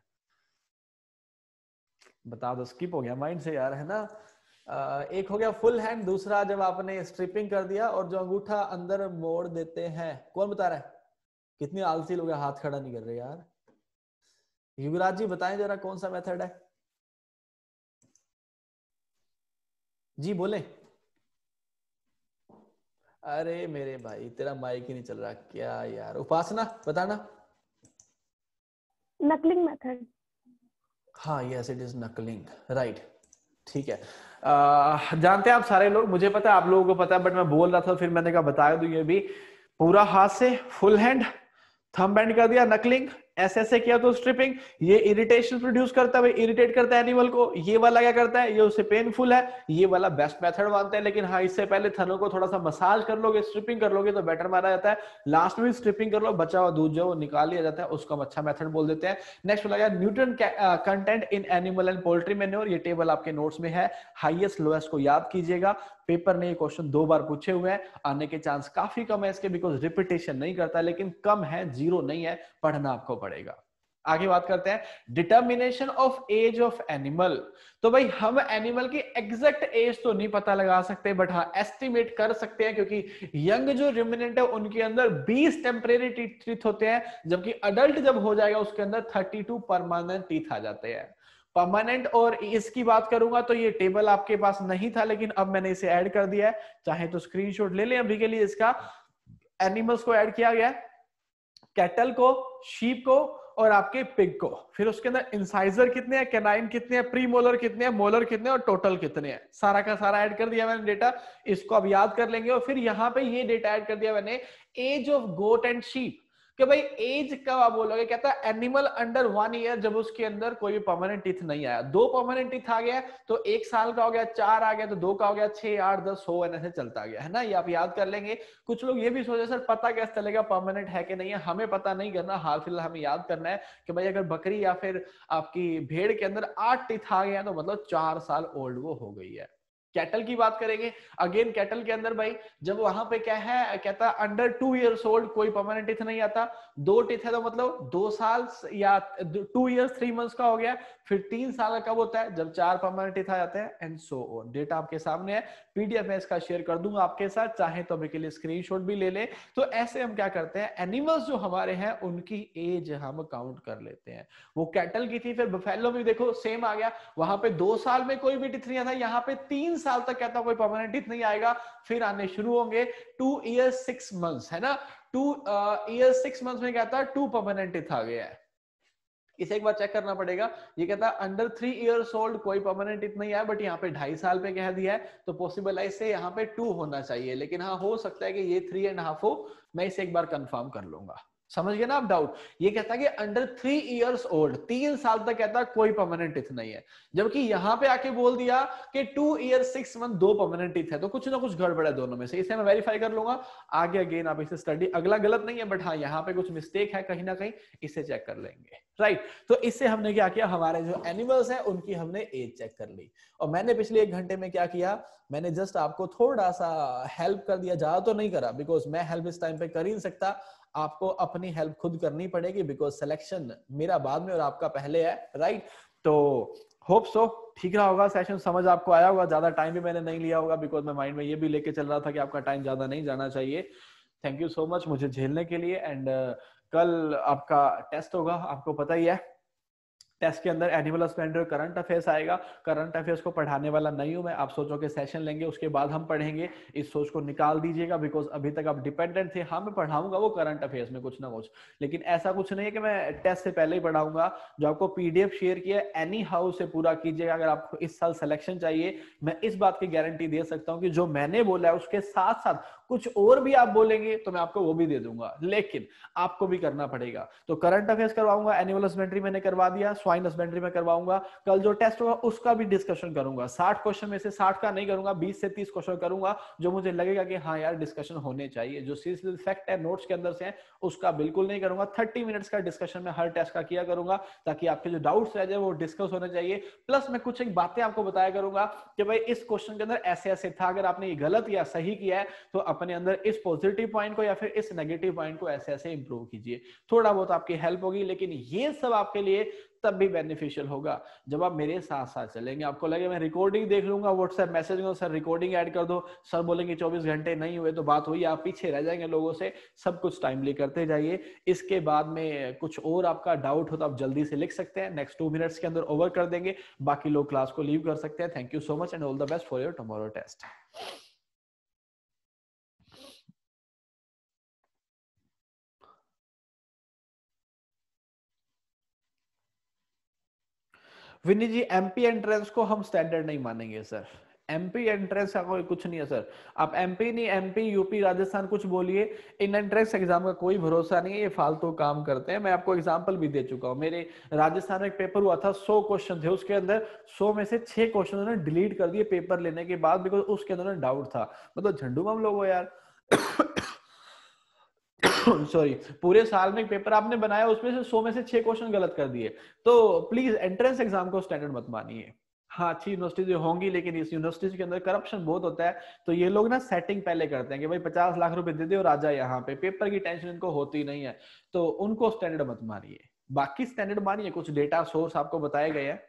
बता दो, स्किप हो गया माइंड से यार, है ना। एक हो गया फुल हैंड, दूसरा जब आपने स्ट्रिपिंग कर दिया, और जो अंगूठा अंदर मोड़ देते हैं, कौन बता रहा है, कितने आलसी लोग हाथ खड़ा नहीं कर रहे यार। युवराज जी बताएं जरा कौन सा मेथड है जी, बोले। अरे मेरे भाई तेरा माइक ही नहीं चल रहा क्या यार। उपासना बताना। Knuckling method. हाँ yes it is knuckling right. ठीक है जानते हैं आप सारे लोग, मुझे पता है आप लोगों को पता है, बट मैं बोल रहा था फिर मैंने कहा बताया तो ये भी पूरा हाथ से फुल हैंड थंब हैंड कर दिया नकलिंग, ऐसे किया तो स्ट्रिपिंग। ये इरिटेशन प्रोड्यूस करता है, इरिटेट करता है एनिमल को। ये वाला क्या करता है, ये उसे पेनफुल है, ये वाला बेस्ट मेथड मानते हैं। लेकिन हाँ इससे पहले थनों को थोड़ा सा मसाज कर लोगे, स्ट्रिपिंग कर लोगे तो बेटर माना जाता है। लास्ट में स्ट्रिपिंग कर लो, बचा हुआ दूध जो निकाल लिया जाता है उसको हम अच्छा मेथड बोल देते हैं। नेक्स्ट बोला गया nutrient content in animal and poultry manure. ये टेबल आपके नोट्स में है, हाईएस्ट लोएस्ट को याद कीजिएगा। पेपर ने ये क्वेश्चन 2 बार पूछे हुए हैं, आने के चांस काफी कम है इसके, बिकॉज रिपीटेशन नहीं करता लेकिन कम है, 0 नहीं है, पढ़ना आपको पड़ेगा। आगे बात करते हैं determination of age of animal. तो भाई हम एनिमल की एग्जैक्ट एज तो नहीं पता लगा सकते, बट हाँ एस्टिमेट कर सकते हैं, क्योंकि यंग जो रिमिनेंट है उनके अंदर 20 टेम्परेरी टीथ होते हैं, जबकि अडल्ट जब हो जाएगा उसके अंदर 32 परमानेंट टीथ आ जाते हैं। परमानेंट और इसकी बात करूंगा तो ये टेबल आपके पास नहीं था, लेकिन अब मैंने इसे ऐड कर दिया है, चाहे तो स्क्रीनशॉट ले लें अभी के लिए इसका। एनिमल्स को ऐड किया गया, कैटल को, शीप को और आपके पिग को। फिर उसके अंदर इंसाइजर कितने हैं, कैनाइन कितने हैं, प्रीमोलर कितने हैं, मोलर कितने हैं और टोटल कितने हैं, सारा का सारा ऐड कर दिया मैंने डेटा। इसको अब याद कर लेंगे। और फिर यहाँ पे ये डेटा ऐड कर दिया मैंने age of goat and sheep. कि भाई एज कब आप बोलोगे, कहता है एनिमल अंडर 1 ईयर जब उसके अंदर कोई भी परमानेंट टीथ नहीं आया। 2 परमानेंट टीथ आ गया तो 1 साल का हो गया, 4 आ गया तो 2 का हो गया, 6, 8, 10, 100 ऐसे चलता गया है ना। ये आप याद कर लेंगे। कुछ लोग ये भी सोचे सर पता कैसे चलेगा परमानेंट है कि नहीं है, हमें पता नहीं करना हाल फिलहाल, हमें याद करना है कि भाई अगर बकरी या फिर आपकी भेड़ के अंदर 8 टीथ आ गया तो मतलब 4 साल ओल्ड वो हो गई है। कैटल की बात करेंगे अगेन, कैटल के अंदर भाई जब वहां पे क्या है, कहता अंडर 2 इयर्स ओल्ड कोई परमानेंट टिथ नहीं आता, 2 टिथ है तो मतलब 2 साल या 2 इयर्स 3 मंथ्स का हो गया। फिर 3 साल का कब होता है जब 4 परमानेंट टिथ आ जाते हैं एंड सो ऑन। डेटा आपके सामने है, पीडीएफ में इसका शेयर कर दूंगा आपके साथ, चाहे तो अभी के लिए स्क्रीनशॉट भी ले ले। तो ऐसे हम क्या करते हैं, एनिमल्स जो हमारे हैं उनकी एज हम काउंट कर लेते हैं। वो कैटल की थी, फिर बफेलो भी देखो सेम आ गया, वहां पे 2 साल में कोई भी टिथ नहीं था, यहाँ पे 3 साल तक कहता कोई परमानेंट टिथ नहीं आएगा, फिर आने शुरू होंगे 2 इयर्स 6 मंथ्स है ना। 2 इयर्स 6 मंथ्स में कहता 2 परमानेंट टिथ आ गया है। इसे एक बार चेक करना पड़ेगा। ये कहता है अंडर 3 इयर्स ओल्ड कोई परमानेंट टिथ नहीं आया, बट यहाँ पे 2.5 साल पे कह दिया है तो पॉसिबल है इसे यहाँ पे 2 होना चाहिए, लेकिन हाँ हो सकता है कि ये 3.5 हो, मैं इसे एक बार कंफर्म कर लूंगा। समझ गए ना आप डाउट। ये कहता है कि अंडर 3 इयर्स ओल्ड 3 साल तक कहता कोई परमानेंट टिथ नहीं है, जबकि यहाँ पे आके बोल दिया कि 2 इयर्स 6 मंथ 2 परमानेंट टिथ है, तो कुछ ना कुछ गड़बड़ है दोनों में से। इसे मैं वेरीफाई कर लूंगा आगे, अगेन आप इसे स्टडी, अगला गलत नहीं है बट हाँ यहाँ पे कुछ मिस्टेक है कहीं ना कहीं, इसे चेक कर लेंगे राइट। तो इससे हमने क्या किया, हमारे जो एनिमल्स हैं उनकी हमने एज चेक कर ली। और मैंने पिछले 1 घंटे में क्या किया, मैंने जस्ट आपको थोड़ा सा हेल्प कर दिया, ज्यादा तो नहीं करा बिकॉज मैं हेल्प इस टाइम पे कर ही नहीं सकता, आपको अपनी हेल्प खुद करनी पड़ेगी बिकॉज सिलेक्शन मेरा बाद में और आपका पहले है राइट। तो होप सो ठीक रहा होगा सेशन, समझ आपको आया होगा, ज्यादा टाइम भी मैंने नहीं लिया होगा बिकॉज मैं माइंड में ये भी लेके चल रहा था कि आपका टाइम ज्यादा नहीं जाना चाहिए। थैंक यू सो मच मुझे झेलने के लिए। एंड कल आपका टेस्ट होगा, आपको पता ही है, टेस्ट के अंदर एनिमल हस्बेंड्री और करंट अफेयर्स आएगा। करंट अफेयर्स को पढ़ाने वाला नहीं हूं मैं, आप सोचो कि सेशन लेंगे उसके बाद हम पढ़ेंगे, इस सोच को निकाल दीजिएगा बिकॉज अभी तक आप डिपेंडेंट थे। हाँ मैं पढ़ाऊंगा वो करंट अफेयर्स में कुछ ना कुछ, लेकिन ऐसा कुछ नहीं है कि मैं टेस्ट से पहले ही पढ़ाऊंगा। जो आपको पीडीएफ शेयर किया एनी हाउ से पूरा कीजिएगा। अगर आपको इस साल सिलेक्शन चाहिए, मैं इस बात की गारंटी दे सकता हूँ कि जो मैंने बोला है उसके साथ साथ कुछ और भी आप बोलेंगे तो मैं आपको वो भी दे दूंगा, लेकिन आपको भी करना पड़ेगा। तो करंट अफेयर्स करवाऊंगा, एनिमल हस्बेंड्री मैंने करवा दिया, स्वाइन हस्बेंड्री में करवाऊंगा, कल जो टेस्ट होगा उसका भी डिस्कशन करूंगा। 60 क्वेश्चन में से 60 का नहीं करूंगा, 20 से 30 क्वेश्चन करूंगा जो मुझे लगेगा कि हाँ यार डिस्कशन होने चाहिए, जो सीरियसली फैक्ट है नोट्स के अंदर से है उसका बिल्कुल नहीं करूंगा। 30 मिनट्स का डिस्कशन में हर टेस्ट का किया करूंगा ताकि आपके जो डाउट्स रह जाए वो डिस्कस होने चाहिए। प्लस मैं कुछ एक बातें आपको बताया करूंगा कि भाई इस क्वेश्चन के अंदर ऐसे ऐसे था, अगर आपने ये गलत या सही किया है तो अपने अंदर इस पॉजिटिव पॉइंट को या फिर इस नेगेटिव पॉइंट को ऐसे ऐसे इंप्रूव कीजिए। थोड़ा बहुत आपकी हेल्प होगी, लेकिन ये सब आपके लिए तब भी बेनिफिशियल होगा जब आप मेरे साथ साथ चलेंगे। आपको लगे मैं रिकॉर्डिंग देख लूंगा, व्हाट्सएप मैसेज में सर रिकॉर्डिंग ऐड कर दो, सर बोलेंगे 24 घंटे नहीं हुए तो बात हुई, आप पीछे रह जाएंगे लोगों से। सब कुछ टाइमली करते जाइए। इसके बाद में कुछ और आपका डाउट हो तो आप जल्दी से लिख सकते हैं, नेक्स्ट 2 मिनट्स के अंदर ओवर कर देंगे। बाकी लोग क्लास को लीव कर सकते हैं। Thank you so much and all the best for your tomorrow test. Vini ji, MP entrance को हम स्टैंडर्ड नहीं मानेंगे सर, एमपी एंट्रेंस का कोई कुछ नहीं है सर। आप एमपी नहीं, एमपी यूपी राजस्थान कुछ बोलिए, इन एंट्रेंस एग्जाम का कोई भरोसा नहीं है, ये फालतू काम करते हैं। मैं आपको एग्जांपल भी दे चुका हूँ, मेरे राजस्थान में एक पेपर हुआ था, 100 क्वेश्चन थे, उसके अंदर 100 में से 6 क्वेश्चन उन्होंने डिलीट कर दिए पेपर लेने के बाद, बिकॉज उसके अंदर डाउट था। मतलब झंडू हम लोग हो यार। सॉरी, पूरे साल में एक पेपर आपने बनाया, उसमें से 100 में से 6 क्वेश्चन गलत कर दिए। तो प्लीज एंट्रेंस एग्जाम को स्टैंडर्ड मत मानिए। हाँ, अच्छी यूनिवर्सिटीज होंगी, लेकिन इस यूनिवर्सिटीज के अंदर करप्शन बहुत होता है। तो ये लोग ना सेटिंग पहले करते हैं कि भाई 50 लाख रुपए दे दे और आ जाए यहाँ पे, पेपर की टेंशन इनको होती नहीं है। तो उनको स्टैंडर्ड मत मानिए, बाकी स्टैंडर्ड मानिए। कुछ डेटा सोर्स आपको बताए गए हैं।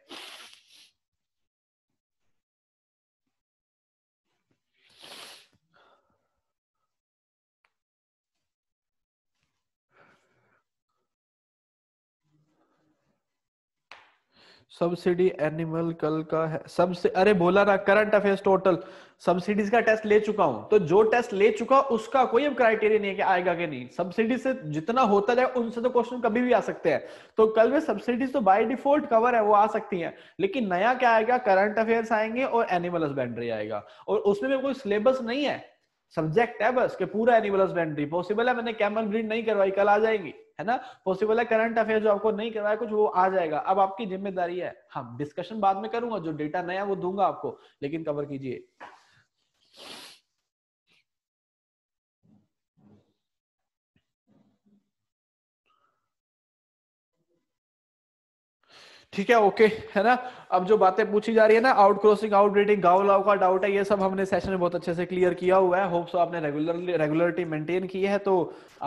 सब्सिडी एनिमल कल का है सबसे, अरे बोला ना करंट अफेयर्स टोटल सब्सिडीज का टेस्ट ले चुका हूं, तो जो टेस्ट ले चुका उसका कोई अब क्राइटेरिया नहीं है कि आएगा कि नहीं। सब्सिडी से जितना होता जाए उनसे तो क्वेश्चन कभी भी आ सकते हैं। तो कल में सब्सिडीज तो बाय डिफॉल्ट कवर है, वो आ सकती हैं, लेकिन नया क्या आएगा, करंट अफेयर्स आएंगे और एनिमल हस्बेंड्री आएगा। और उसमें भी कोई सिलेबस नहीं है, सब्जेक्ट है बस कि पूरा एनिमल हस्बेंड्री पॉसिबल है। मैंने कैमल ब्रीड नहीं करवाई, कल आ जाएंगी, है ना, पॉसिबल है। करंट अफेयर जो आपको नहीं करवाया कुछ, वो आ जाएगा। अब आपकी जिम्मेदारी है। हाँ, डिस्कशन बाद में करूंगा, जो डेटा नया वो दूंगा आपको, लेकिन कवर कीजिए। ठीक है, ओके, है ना। अब जो बातें पूछी जा रही है ना, आउट क्रॉसिंग, आउट ब्रीडिंग, गाँव लाव का डाउट है, ये सब हमने सेशन में बहुत अच्छे से क्लियर किया हुआ है। होप्स आपने रेगुलरिटी मेंटेन की है तो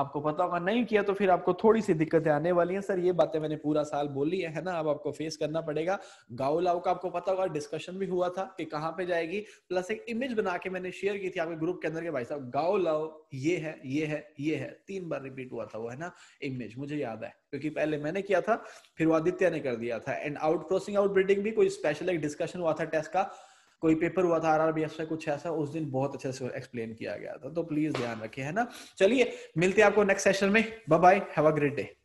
आपको पता होगा, नहीं किया तो फिर आपको थोड़ी सी दिक्कतें आने वाली हैं। सर ये बातें मैंने पूरा साल बोली है ना, अब आपको फेस करना पड़ेगा। गाँव लाव का आपको पता होगा, डिस्कशन भी हुआ था कि कहाँ पे जाएगी, प्लस एक इमेज बना के मैंने शेयर की थी आपके ग्रुप के अंदर के, भाई साहब गाँव लाव ये है, ये है, ये है, 3 बार रिपीट हुआ था वो, है ना, इमेज मुझे याद है क्योंकि पहले मैंने किया था, फिर वो आदित्य ने कर दिया था। And out crossing, out breeding भी कोई स्पेशल एक डिस्कशन हुआ था, टेस्ट का कोई पेपर हुआ था, आरआरबीएफ से कुछ ऐसा, उस दिन बहुत अच्छे से एक्सप्लेन किया गया था। तो प्लीज ध्यान रखिए, है ना। चलिए मिलते हैं आपको नेक्स्ट सेशन में। Bye bye, have a great day.